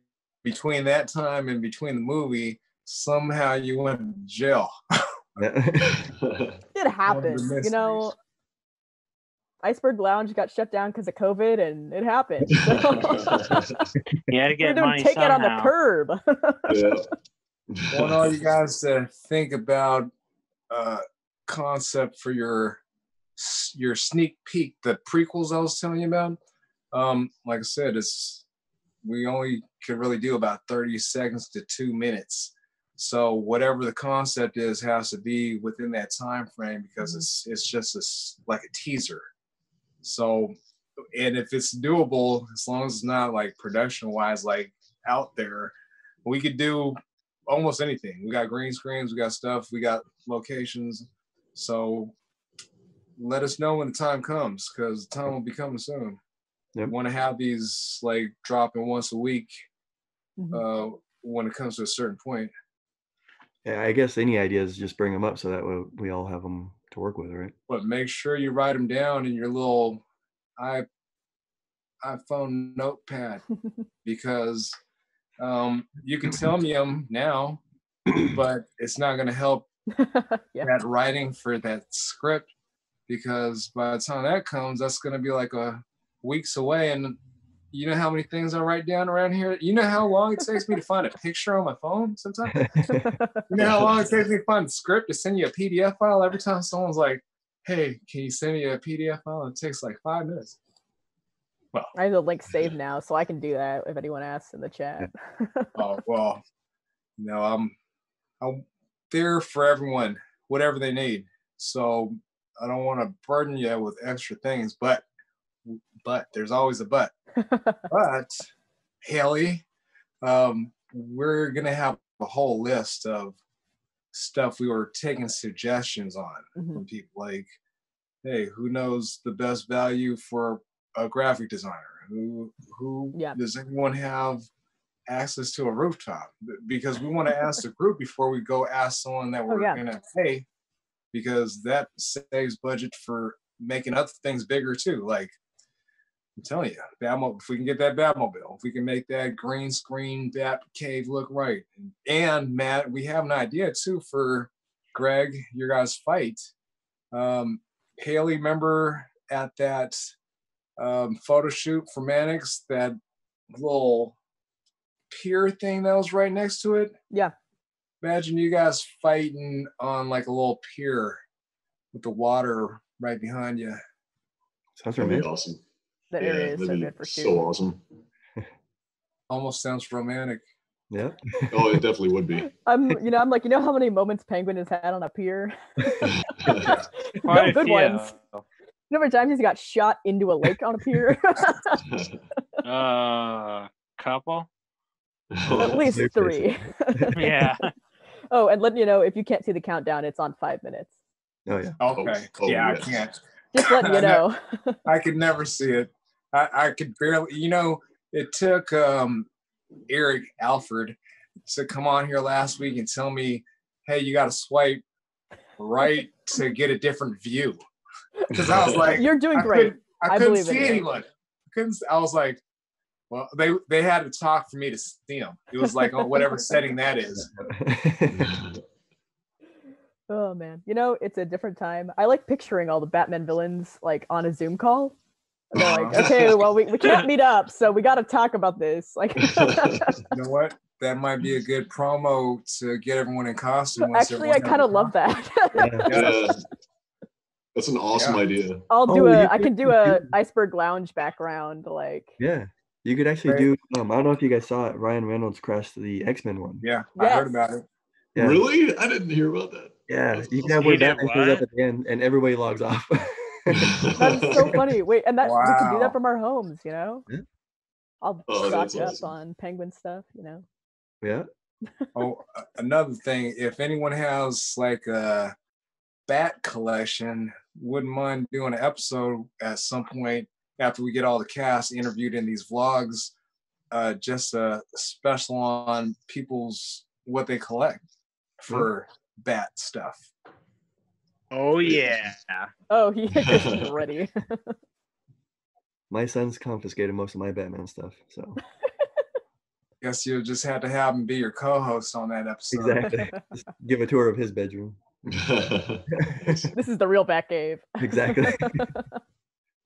between that time and between the movie, somehow you went to jail. It happens, you know. Iceberg Lounge got shut down because of COVID, and it happened. So. You had to get money take somehow. It on the curb. I want all you guys to think about concept for your sneak peek, the prequels I was telling you about. Like I said, we only could really do about 30 seconds to 2 minutes. So whatever the concept is has to be within that time frame, because it's just like a teaser. So, and if it's doable, as long as it's not like production wise, like out there, we could do almost anything. We got green screens, we got stuff, we got locations. So let us know when the time comes, because the time will be coming soon. Yep. We want to have these like dropping once a week when it comes to a certain point. Yeah, I guess any ideas, just bring them up so that way we all have them to work with, right? But make sure you write them down in your little iPhone notepad, because you can tell me them now, but it's not going to help that writing for that script, because by the time that comes, that's going to be like weeks away, and you know how many things I write down around here? You know how long it takes me to find a picture on my phone sometimes? You know how long it takes me to find a script to send you a PDF file? Every time someone's like, hey, can you send me a PDF file? It takes like 5 minutes. Well, I have the link saved now, so I can do that if anyone asks in the chat. Oh, well, no, I'm there for everyone, whatever they need. So I don't want to burden you with extra things, but there's always a but. But Haley, we're gonna have a whole list of stuff we were taking suggestions on from people, like, hey, who knows the best value for a graphic designer? Who does anyone have access to a rooftop? Because we want to ask the group before we go ask someone that we're gonna pay, because that saves budget for making other things bigger too. Like, I'm telling you, if we can get that Batmobile, if we can make that green screen Bat Cave look right. And Matt, we have an idea too for Greg, your guys' fight. Haley, remember at that photo shoot for Mannix, that little pier thing that was right next to it? Yeah. Imagine you guys fighting on like a little pier with the water right behind you. Sounds really awesome. That area is so good for shooting. So awesome. Almost sounds romantic. Yeah. Oh, it definitely would be. I'm like, you know how many moments Penguin has had on a pier? No good ones. Number of times he's got shot into a lake on a pier. Couple. At least 3. Yeah. Oh, and let you know, if you can't see the countdown, it's on 5 minutes. Oh, yeah. Okay. Oh, yeah, yes. I can't. Just let you know. I could never see it. I could barely, you know, it took Eric Alford to come on here last week and tell me, hey, you got to swipe right to get a different view. Because I was like, you're doing great. I couldn't see anyone. I was like, well, they had to talk for me to see them. It was like, oh, whatever setting that is. Oh, man. You know, it's a different time. I like picturing all the Batman villains like on a Zoom call. And they're like, okay, well, we can't meet up, so we got to talk about this. Like, you know what? That might be a good promo to get everyone in costume. Actually, I kind of love that. Yeah. That's an awesome idea. I'll do I can do a Iceberg Lounge background. Like, yeah, you could actually do. I don't know if you guys saw it. Ryan Reynolds crashed the X-Men one. Yeah, yes. I heard about it. Yeah. Really? I didn't hear about that. Yeah, you can have where Batman shows up at the end, and everybody logs off. That's so funny. Wait, and that we can do that from our homes, you know? Yeah. I'll stock up on Penguin stuff, you know? Yeah. Oh, another thing. If anyone has like a bat collection, wouldn't mind doing an episode at some point after we get all the cast interviewed in these vlogs, just a special on people's what they collect for bat stuff. Oh yeah. Oh, he's ready. My son's confiscated most of my Batman stuff, so guess you'll just have to have him be your co-host on that episode. Exactly. Just give a tour of his bedroom. This is the real Bat Cave. Exactly.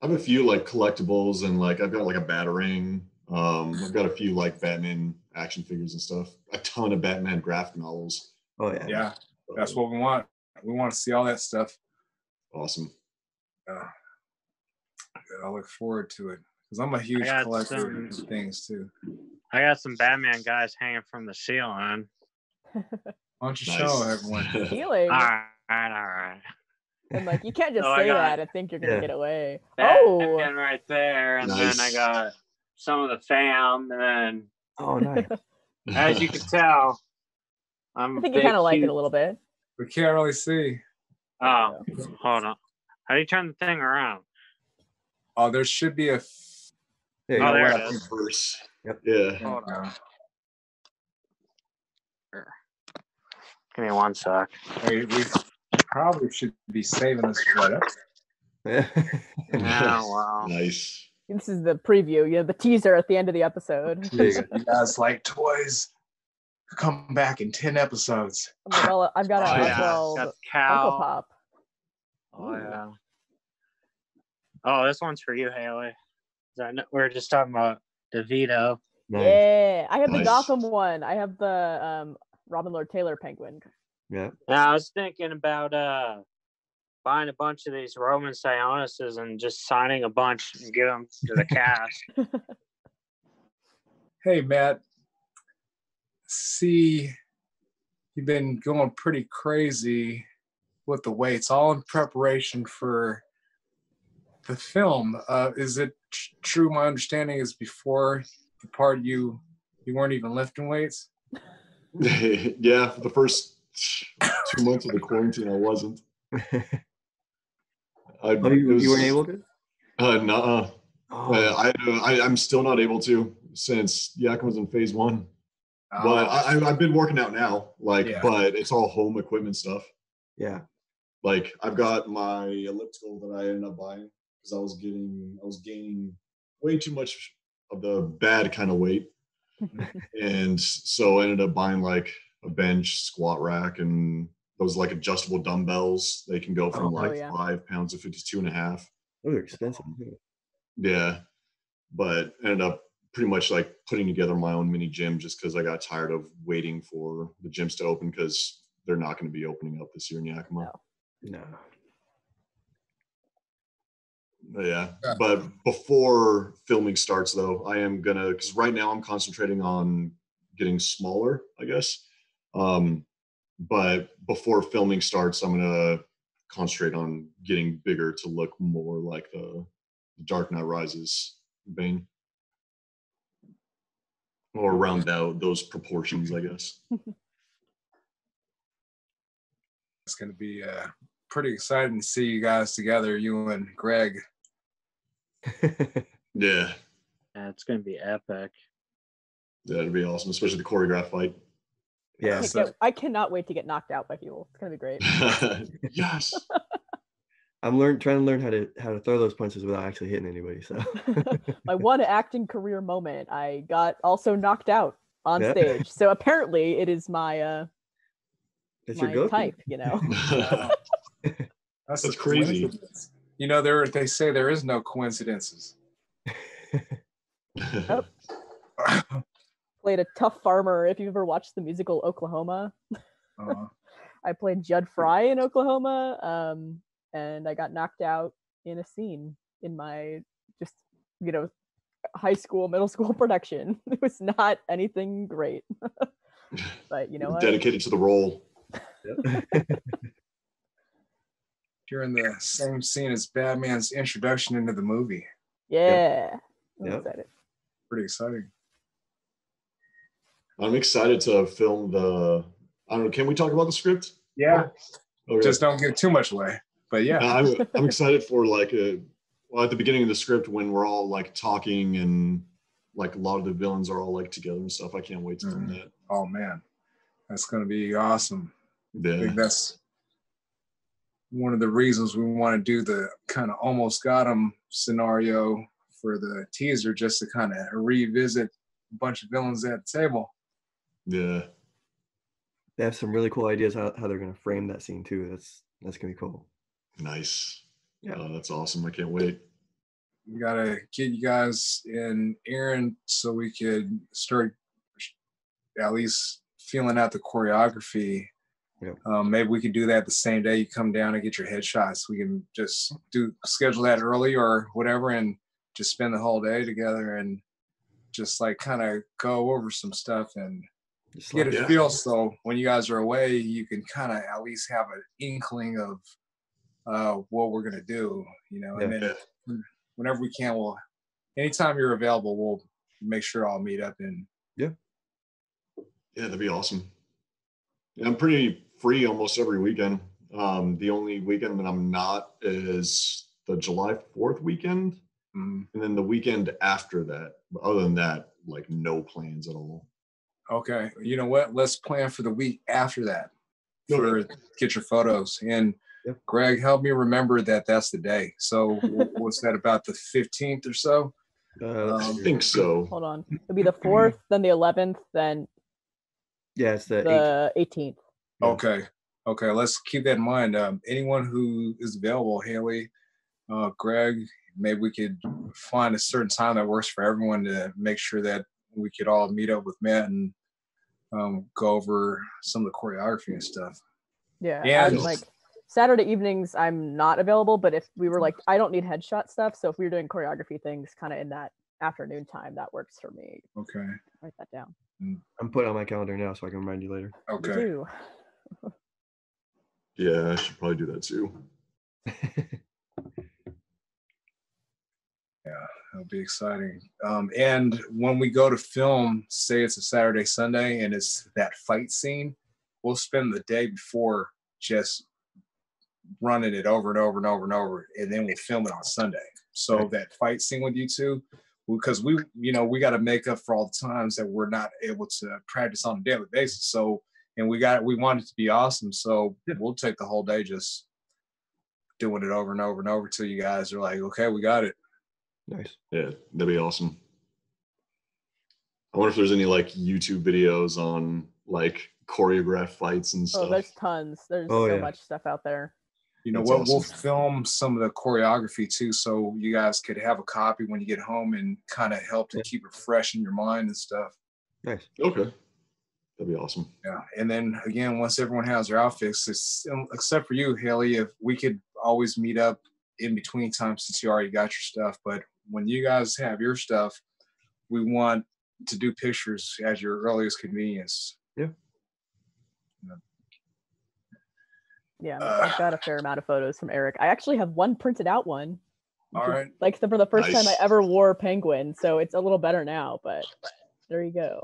I have a few like collectibles, and like I've got like a Batarang. I've got a few like Batman action figures and stuff. A ton of Batman graphic novels. Oh yeah. Yeah, that's what we want. We want to see all that stuff. Awesome. I look forward to it because I'm a huge collector of things too. I got some Batman guys hanging from the ceiling. Why don't you show everyone? Ceiling. All right. I'm like, you can't just say that and think you're gonna get away. Batman right there, and then I got some of the fam, and then nice. As you can tell, I think you kind of like it a little bit. We can't really see. Oh, hold on. How do you turn the thing around? Oh, there should be a. There there it is. Yep. Yeah. Hold on. Give me one sec. Hey, we probably should be saving this right up. Yeah. Oh, wow. Nice. This is the preview. Yeah, the teaser at the end of the episode. You guys like toys? Come back in 10 episodes. Well, I've got an Oswald Cobblepot. Oh, yeah. Oh, this one's for you, Haley. We're just talking about DeVito. Nice. Yeah, I have the Gotham one. I have the Robin Lord Taylor Penguin. Yeah. Now, I was thinking about buying a bunch of these Roman Sionises and just signing a bunch and give them to the cast. Hey, Matt. See, you've been going pretty crazy with the weights, all in preparation for the film. Is it true? My understanding is before the part you weren't even lifting weights. Yeah, for the first 2 months of the quarantine, I wasn't. You weren't able to? No. Oh. I'm still not able to since Yakima's in phase one. But I've been working out now, but it's all home equipment stuff. Yeah. Like, I've got my elliptical that I ended up buying because I was gaining way too much of the bad kind of weight. And so I ended up buying like a bench, squat rack, and those like adjustable dumbbells. They can go from 5 pounds to 52.5. Those are expensive. Yeah. But ended up pretty much like putting together my own mini gym just because I got tired of waiting for the gyms to open because they're not going to be opening up this year in Yakima. No. Yeah. But before filming starts though, I am going to, because right now I'm concentrating on getting smaller, I guess. But before filming starts, I'm going to concentrate on getting bigger to look more like the Dark Knight Rises Bane. Or round out those proportions, I guess. going to be pretty exciting to see you guys together, you and Greg. Yeah. It's going to be epic. Yeah, that'd be awesome, especially the choreographed fight. Yeah, I cannot wait to get knocked out by people. It's going to be great. Yes. I'm trying to learn how to throw those punches without actually hitting anybody. So my one acting career moment, I got also knocked out on stage. So apparently it is my your type, you know. That's crazy. You know, they say there is no coincidences. Oh. Played a tough farmer. If you've ever watched the musical Oklahoma, I played Judd Fry in Oklahoma. And I got knocked out in a scene in my high school, middle school production. It was not anything great. But you know what? Dedicated to the role. You're in the same scene as Batman's introduction into the movie. Yeah. Yep. Pretty exciting. I'm excited to film the, I don't know, can we talk about the script? Yeah. Okay. Just don't give too much away. But yeah, I'm excited for at the beginning of the script when we're all like talking and like a lot of the villains are all like together and stuff. I can't wait to do that. Oh man, that's gonna be awesome. Yeah. I think that's one of the reasons we want to do the kind of almost got him scenario for the teaser, just to kind of revisit a bunch of villains at the table. Yeah, they have some really cool ideas how they're gonna frame that scene too. That's gonna be cool. Nice. Yeah, that's awesome. I can't wait. We gotta get you guys in Aaron so we could start at least feeling out the choreography. Yep. Maybe we could do that the same day you come down and get your headshots. We can just schedule that early or whatever and just spend the whole day together and just like kind of go over some stuff and just get a feel. So when you guys are away, you can kind of at least have an inkling of what we're gonna do, you know. And then whenever we can, anytime you're available, we'll make sure I'll meet up and that'd be awesome. Yeah, I'm pretty free almost every weekend. The only weekend that I'm not is the July 4th weekend, and then the weekend after that. But other than that, like no plans at all. Okay, you know what? Let's plan for the week after that. Get your photos and. Yep. Greg, help me remember that's the day. So what's that, about the 15th or so? I think so. Hold on. It'll be the 4th, then the 11th, then it's the 18th. Okay, let's keep that in mind. Anyone who is available, Haley, Greg, maybe we could find a certain time that works for everyone to make sure that we could all meet up with Matt and go over some of the choreography and stuff. Yeah. And like Saturday evenings, I'm not available, but if we were like, I don't need headshot stuff, so if we were doing choreography things kind of in that afternoon time, that works for me. Okay. Write that down. I'm putting it on my calendar now so I can remind you later. Okay. Yeah, I should probably do that too. Yeah, that'll be exciting. And when we go to film, say it's a Saturday, Sunday, and it's that fight scene, we'll spend the day before just running it over and over and over and over, and then we film it on Sunday. So that fight scene with you two, because we got to make up for all the times that we're not able to practice on a daily basis. So, and we want it to be awesome. So we'll take the whole day just doing it over and over and over till you guys are like, okay, we got it. Nice. Yeah, that'd be awesome. I wonder if there's any like YouTube videos on like choreographed fights and stuff. Oh, there's tons. There's much stuff out there. You know what? Awesome. We'll film some of the choreography too, so you guys could have a copy when you get home and kind of help to keep it fresh in your mind and stuff. Nice. Okay. That'd be awesome. Yeah. And then again, once everyone has their outfits, except for you, Haley, if we could always meet up in between times since you already got your stuff. But when you guys have your stuff, we want to do pictures at your earliest convenience. Yeah. Yeah, I've got a fair amount of photos from Eric. I actually have one printed out one. All right. Like for the first time I ever wore Penguin, so it's a little better now. But There you go.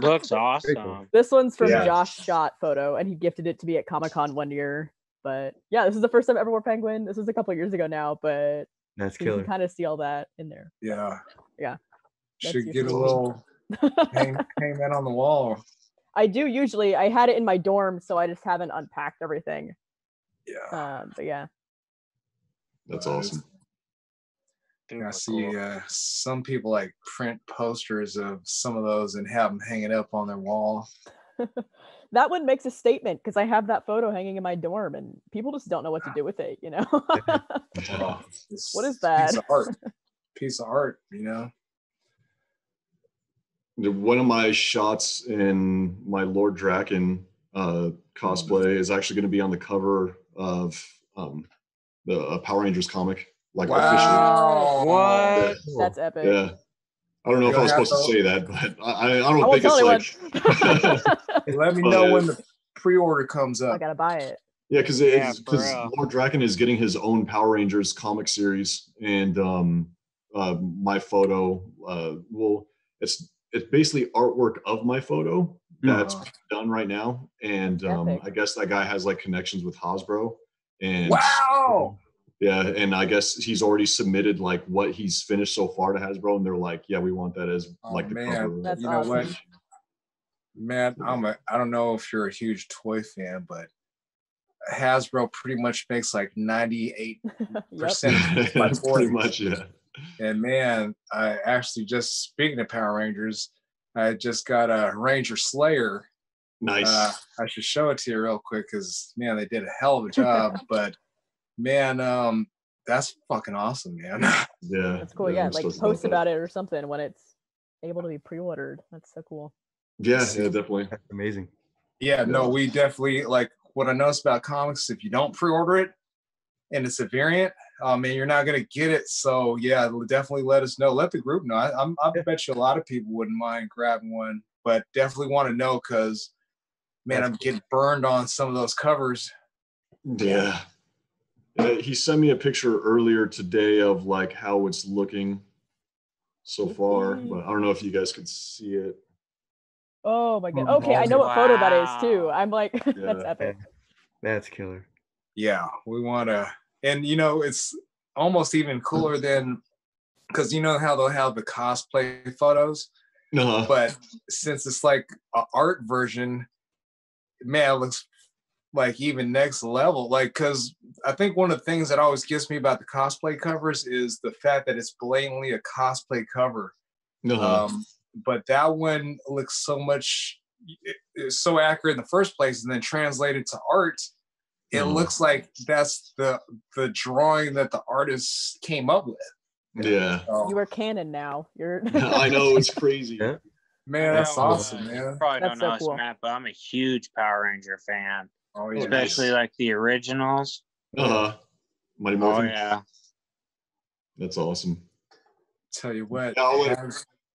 Looks awesome. Cool. This one's from Josh Schott photo, and he gifted it to me at Comic-Con one year. But yeah, this is the first time I ever wore Penguin. This was a couple of years ago now, but that's killer. You can kind of see all that in there. Yeah. Yeah. Should get a little hang that on the wall. I do usually. I had it in my dorm, so I just haven't unpacked everything. Yeah. But yeah. That's awesome. I see some people like print posters of some of those and have them hanging up on their wall. That one makes a statement because I have that photo hanging in my dorm and people just don't know what to do with it, you know? What is that? Piece of art, you know? One of my shots in my Lord Draken cosplay is actually going to be on the cover of the Power Rangers comic. Like, officially. What? Yeah. That's epic. Yeah. I don't know if I was supposed to say that, but I think it's like... Let me know when the pre-order comes up. I gotta buy it. Yeah, because Lord Draken is getting his own Power Rangers comic series, and my photo, it's basically artwork of my photo that's done right now, and I guess that guy has like connections with Hasbro. And wow! Yeah, and I guess he's already submitted like what he's finished so far to Hasbro, and they're like, "Yeah, we want that as like the cover." That's awesome. Know what, Matt? I don't know if you're a huge toy fan, but Hasbro pretty much makes like 98%. That's pretty much And man, I actually just speaking of Power Rangers, I just got a Ranger Slayer. Nice. I should show it to you real quick because man, they did a hell of a job, but. Man, that's fucking awesome, man. Yeah, that's cool. Yeah, like post about it or something when it's able to be pre-ordered. That's so cool. Yeah, definitely. That's amazing. Yeah, no, we definitely like what I noticed about comics. If you don't pre-order it, and it's a variant, and you're not gonna get it. So yeah, definitely let us know. Let the group know. I bet you a lot of people wouldn't mind grabbing one, but definitely want to know because, man, I'm getting burned on some of those covers. Yeah. He sent me a picture earlier today of like how it's looking so far, but I don't know if you guys could see it. Oh my god! Okay, I know what photo that is too. I'm like, that's epic. That's killer. Yeah, we want to, and you know, it's almost even cooler than because you know how they'll have the cosplay photos, but since it's like an art version, man, it looks. Like even next level, like because I think one of the things that always gets me about the cosplay covers is the fact that it's blatantly a cosplay cover. But that one looks so much, it's so accurate in the first place, and then translated to art, it looks like that's the drawing that the artist came up with. Yeah, so. You are canon now. You're. I know it's crazy. Yeah. Man, that's awesome, man. Probably that's don't know so cool. Matt, but I'm a huge Power Ranger fan. Oh, yeah. Especially like the originals. Mighty Morphin. Oh yeah, that's awesome. Tell you what,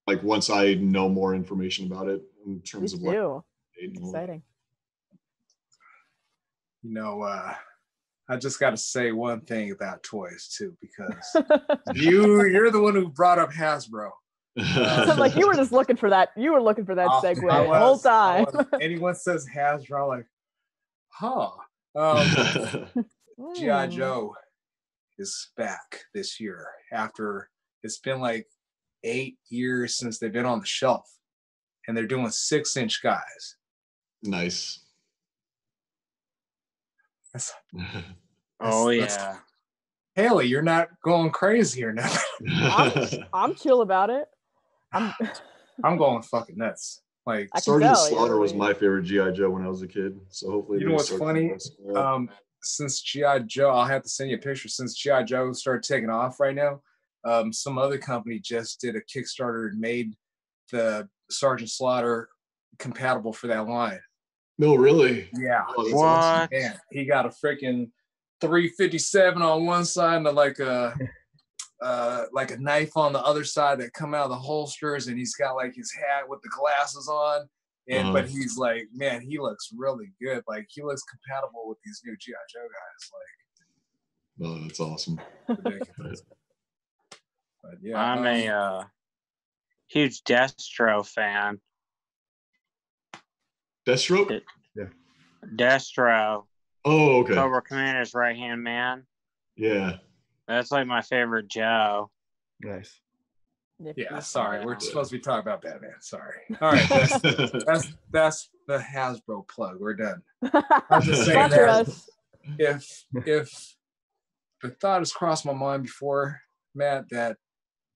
like once I know more information about it in terms of what exciting. You know, I just got to say one thing about toys too, because you're the one who brought up Hasbro. So like you were just looking for that. You were looking for that segue the whole time. Anyone says Hasbro, like. GI Joe is back this year after it's been like 8 years since they've been on the shelf, and they're doing 6-inch guys. Nice. That's Haley, you're not going crazy or nothing. I'm chill about it. I'm going fucking nuts. Like Sergeant Slaughter was my favorite GI Joe when I was a kid. So hopefully, you know what's funny? Since GI Joe, I'll have to send you a picture. Since GI Joe started taking off right now, some other company just did a Kickstarter and made the Sergeant Slaughter compatible for that line. No, really? Yeah. Oh, what? Man, he got a freaking 357 on one side and like a knife on the other side that come out of the holsters, and he's got like his hat with the glasses on, and but he's like, man, he looks really good. Like he looks compatible with these new GI Joe guys. Like, oh, that's awesome. Ridiculous. But yeah, I'm a huge Destro fan. Destro? Yeah. Destro. Oh, okay. Cobra Commander's right-hand man. Yeah. That's like my favorite Joe. Nice. Yeah, sorry. We're supposed to be talking about Batman. Sorry. All right. That's the Hasbro plug. We're done. I'm just saying that. If the thought has crossed my mind before, Matt, that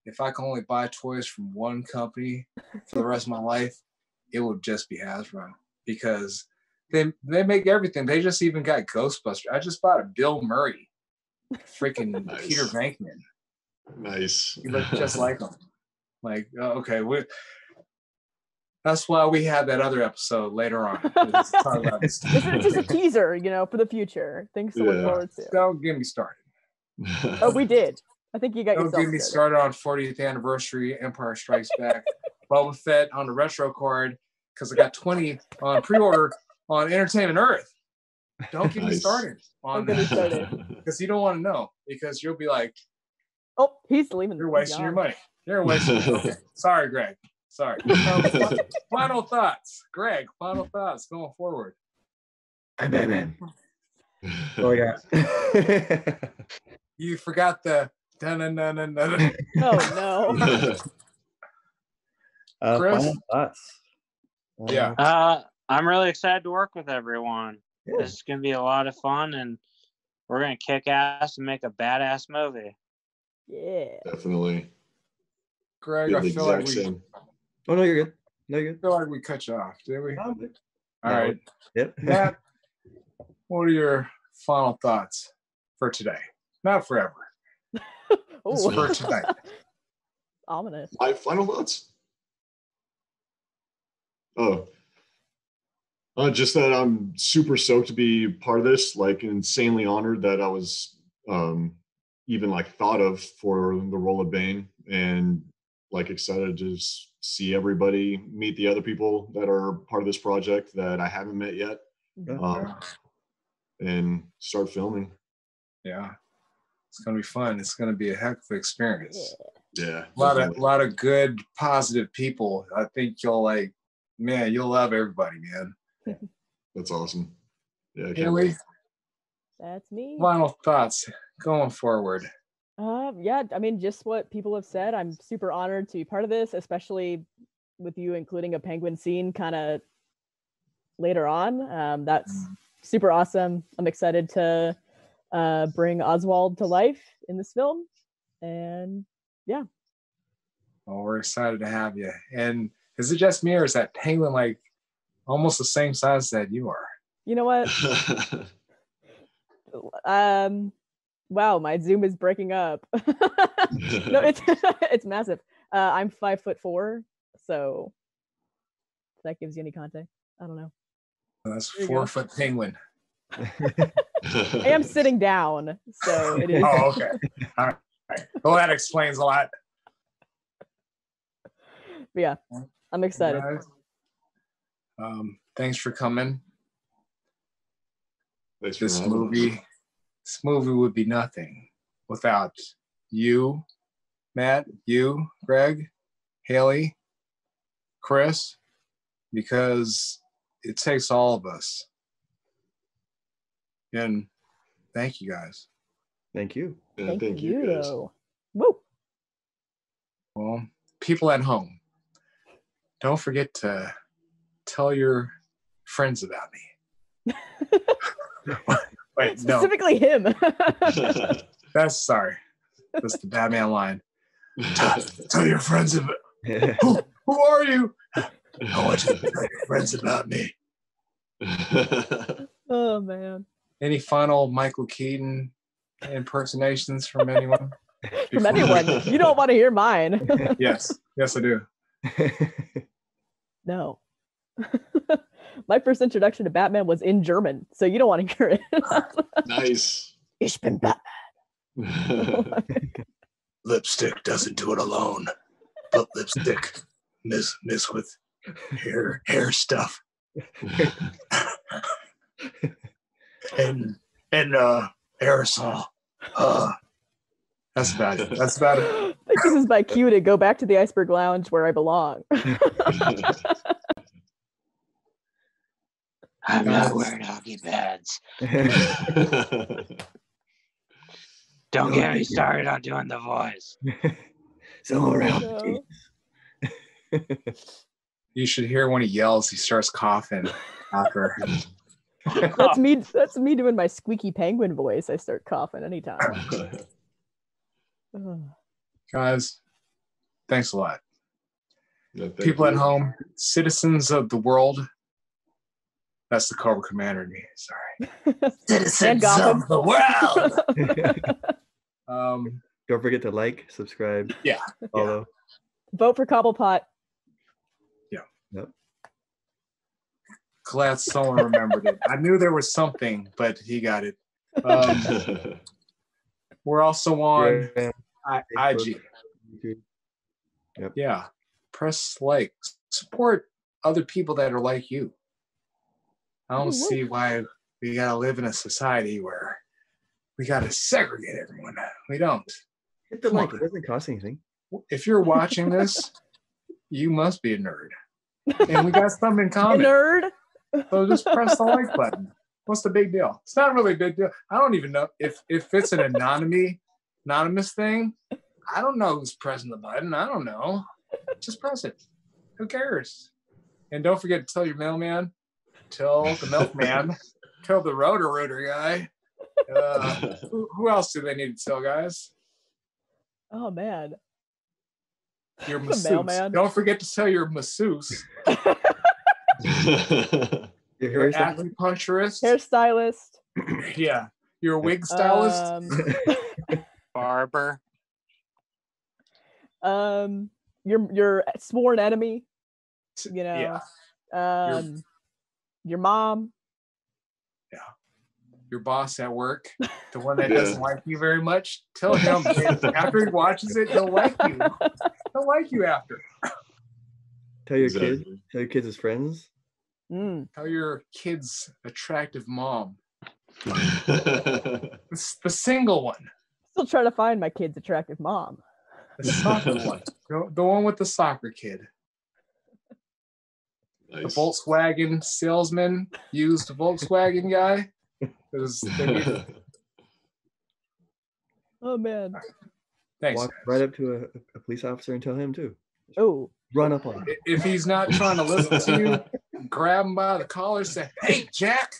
if I can only buy toys from one company for the rest of my life, it would just be Hasbro, because they make everything. They just even got Ghostbusters. I just bought a Bill Murray, freaking nice. Peter Venkman. Nice. You look just like him. Like, okay, that's why we had that other episode later on. This is just a teaser, you know, for the future. Things to look forward to. Don't get me started. Oh, we did. I think you got yourself started. Don't get me started on 40th anniversary, Empire Strikes Back, Boba Fett on the retro card, because I got 20 on pre-order on Entertainment Earth. Don't get me started on that. Because you don't want to know, because you'll be like, oh, he's leaving. You're wasting your money. You're wasting your money. Sorry, Greg. Sorry. Final thoughts. Greg, final thoughts going forward. I'm Batman. Oh, yeah. You forgot the... Oh, no. Chris? Final thoughts. Yeah. I'm really excited to work with everyone. Yeah. This is going to be a lot of fun, and we're going to kick ass and make a badass movie. Yeah, definitely. Greg, I feel like we... Oh no, you're good. No, you're good. I feel like we cut you off, did we? All right. Yep. Matt, what are your final thoughts for today? Not forever. For tonight. Ominous. My final thoughts. Oh. Just that I'm super stoked to be part of this. Like, insanely honored that I was. Even like thought of for the role of Bane, and like excited to just see everybody, meet the other people that are part of this project that I haven't met yet, and start filming. Yeah, it's gonna be fun. It's gonna be a heck of an experience. Yeah, a lot of good, positive people. I think you'll like, man. You'll love everybody, man. That's awesome. Yeah, I can't wait. That's me. Final thoughts going forward. Yeah, I mean, just what people have said. I'm super honored to be part of this, especially with you including a Penguin scene kind of later on. That's super awesome. I'm excited to bring Oswald to life in this film. And yeah. Well, we're excited to have you. And is it just me, or is that Penguin like almost the same size that you are? You know what? Wow, my Zoom is breaking up. No, it's massive. I'm 5'4", so if that gives you any context, I don't know. That's 4 foot Penguin. I am sitting down, so it is. Oh, okay. All right. Well, that explains a lot. But yeah, I'm excited. Thanks for coming. This movie would be nothing without you, Matt, you, Greg, Haley, Chris, because it takes all of us. And thank you guys. Thank you. Yeah, thank you guys. Woo. Well, people at home, don't forget to tell your friends about me. Wait, specifically him. That's the Batman line. Tell your friends about who are you? I want you to tell your friends about me. Oh man. Any final Michael Keaton impersonations from anyone? From anyone. You don't want to hear mine. Yes, I do. No. My first introduction to Batman was in German, so you don't want to hear it. Nice. Ich bin Batman. Lipstick doesn't do it alone, but lipstick miss with hair stuff. and aerosol. That's about it. uses my cue to go back to the Iceberg Lounge where I belong. I'm not wearing hockey pads. Don't get me started on doing the voice. You should hear when he yells, he starts coughing. That's me. That's me doing my squeaky penguin voice. I start coughing anytime. Guys, thanks a lot. No, people at home, citizens of the world. That's the Cobra Commander in me. Sorry. Citizens of the world. Don't forget to like, subscribe. Yeah. Follow. Yeah. Vote for Cobblepot. Yeah. Yep. Glad someone remembered it. I knew there was something, but he got it. We're also on IG. Yep. Yeah. Press like. Support other people that are like you. I don't see why we gotta live in a society where we gotta segregate everyone. We don't. Hit the like. It doesn't cost anything. If you're watching this, you must be a nerd. And we got something in common. A nerd? So just press the like button. What's the big deal? It's not really a big deal. I don't even know if it's an anonymous thing. I don't know who's pressing the button. I don't know. Just press it. Who cares? And don't forget to tell your mailman, tell the milkman, tell the rotor guy. Who else do they need to tell, guys? Oh, man. Your masseuse. Don't forget to tell your masseuse. Your acupuncturist. Hairstylist. Yeah. Your wig stylist. Barber. Your sworn enemy. You know. Yeah. Your mom. Yeah. Your boss at work. The one that doesn't like you very much. Tell him after he watches it, he'll like you. He'll like you after. Tell your kids. Tell your kids as friends. Tell your kids attractive mom. The single one. Still trying to find my kid's attractive mom. The soccer one. The one with the soccer kid. Nice. The Volkswagen salesman, used Volkswagen guy. Oh, man. Thanks. Walk right up to a police officer and tell him, too. Oh. Run up on him. If he's not trying to listen to you, grab him by the collar, say, hey, Jack,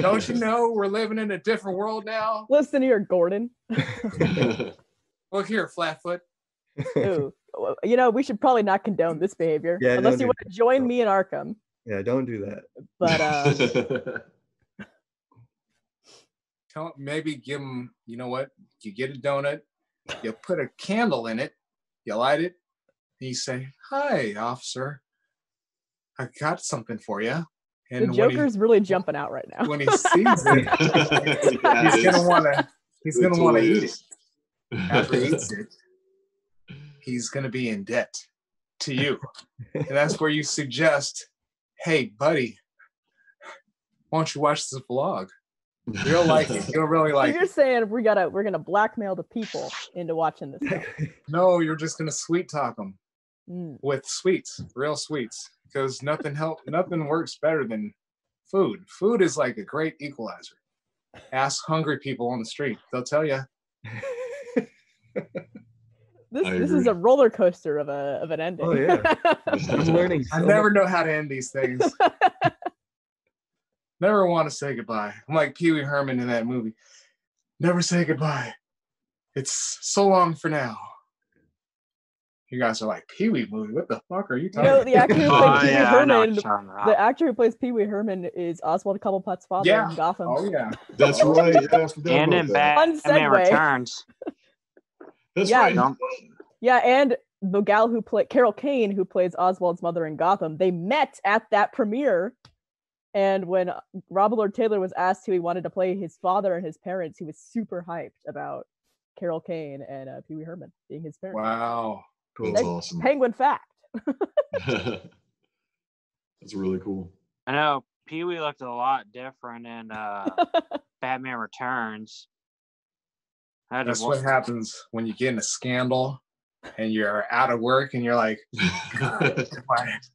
don't you know we're living in a different world now? Listen here, Gordon. Look here, Flatfoot. Ooh. You know, we should probably not condone this behavior. Yeah, unless you want to join me in Arkham. Yeah, don't do that. But maybe give them, you know what? You get a donut, you put a candle in it, you light it, and you say, hi, officer, I got something for you. And the Joker's really jumping out right now. When he sees it, he's gonna wanna eat it. After he eats it, he's going to be in debt to you. And that's where you suggest, hey, buddy, why don't you watch this vlog? You'll like it. You'll really like it. So you're saying we're going to blackmail the people into watching this stuff. No, you're just going to sweet talk them with sweets, real sweets, because nothing works better than food. Food is like a great equalizer. Ask hungry people on the street. They'll tell you. This is a roller coaster of an ending. Oh yeah, I'm learning. So I never know how to end these things. Never want to say goodbye. I'm like Pee Wee Herman in that movie. Never say goodbye. It's so long for now. You guys are like, Pee Wee movie? What the fuck are you talking about? The actor who plays Pee Wee Herman. The actor who plays Pee Wee Herman is Oswald Cobblepot's father in Gotham. Oh yeah, that's right. And in Batman Returns. That's right. Yeah, and the gal who played Carol Kane, who plays Oswald's mother in Gotham, they met at that premiere. And when Robin Lord Taylor was asked who he wanted to play his father and his parents, he was super hyped about Carol Kane and Pee Wee Herman being his parents. Wow, cool. That's awesome. Penguin fact. That's really cool. I know Pee Wee looked a lot different in Batman Returns. That's what happens when you get in a scandal and you're out of work and you're like,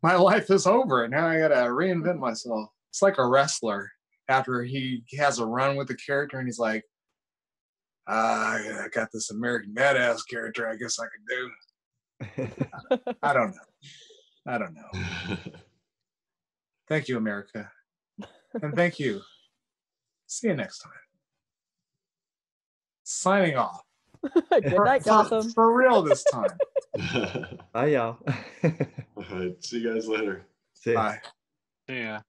my life is over. Now I got to reinvent myself. It's like a wrestler after he has a run with the character and he's like, I got this American Badass character I guess I could do. I don't know. I don't know. Thank you, America. And thank you. See you next time. Signing off. Good night, Gotham. For real this time. Bye, y'all. All right. See you guys later. See ya. Bye. See ya.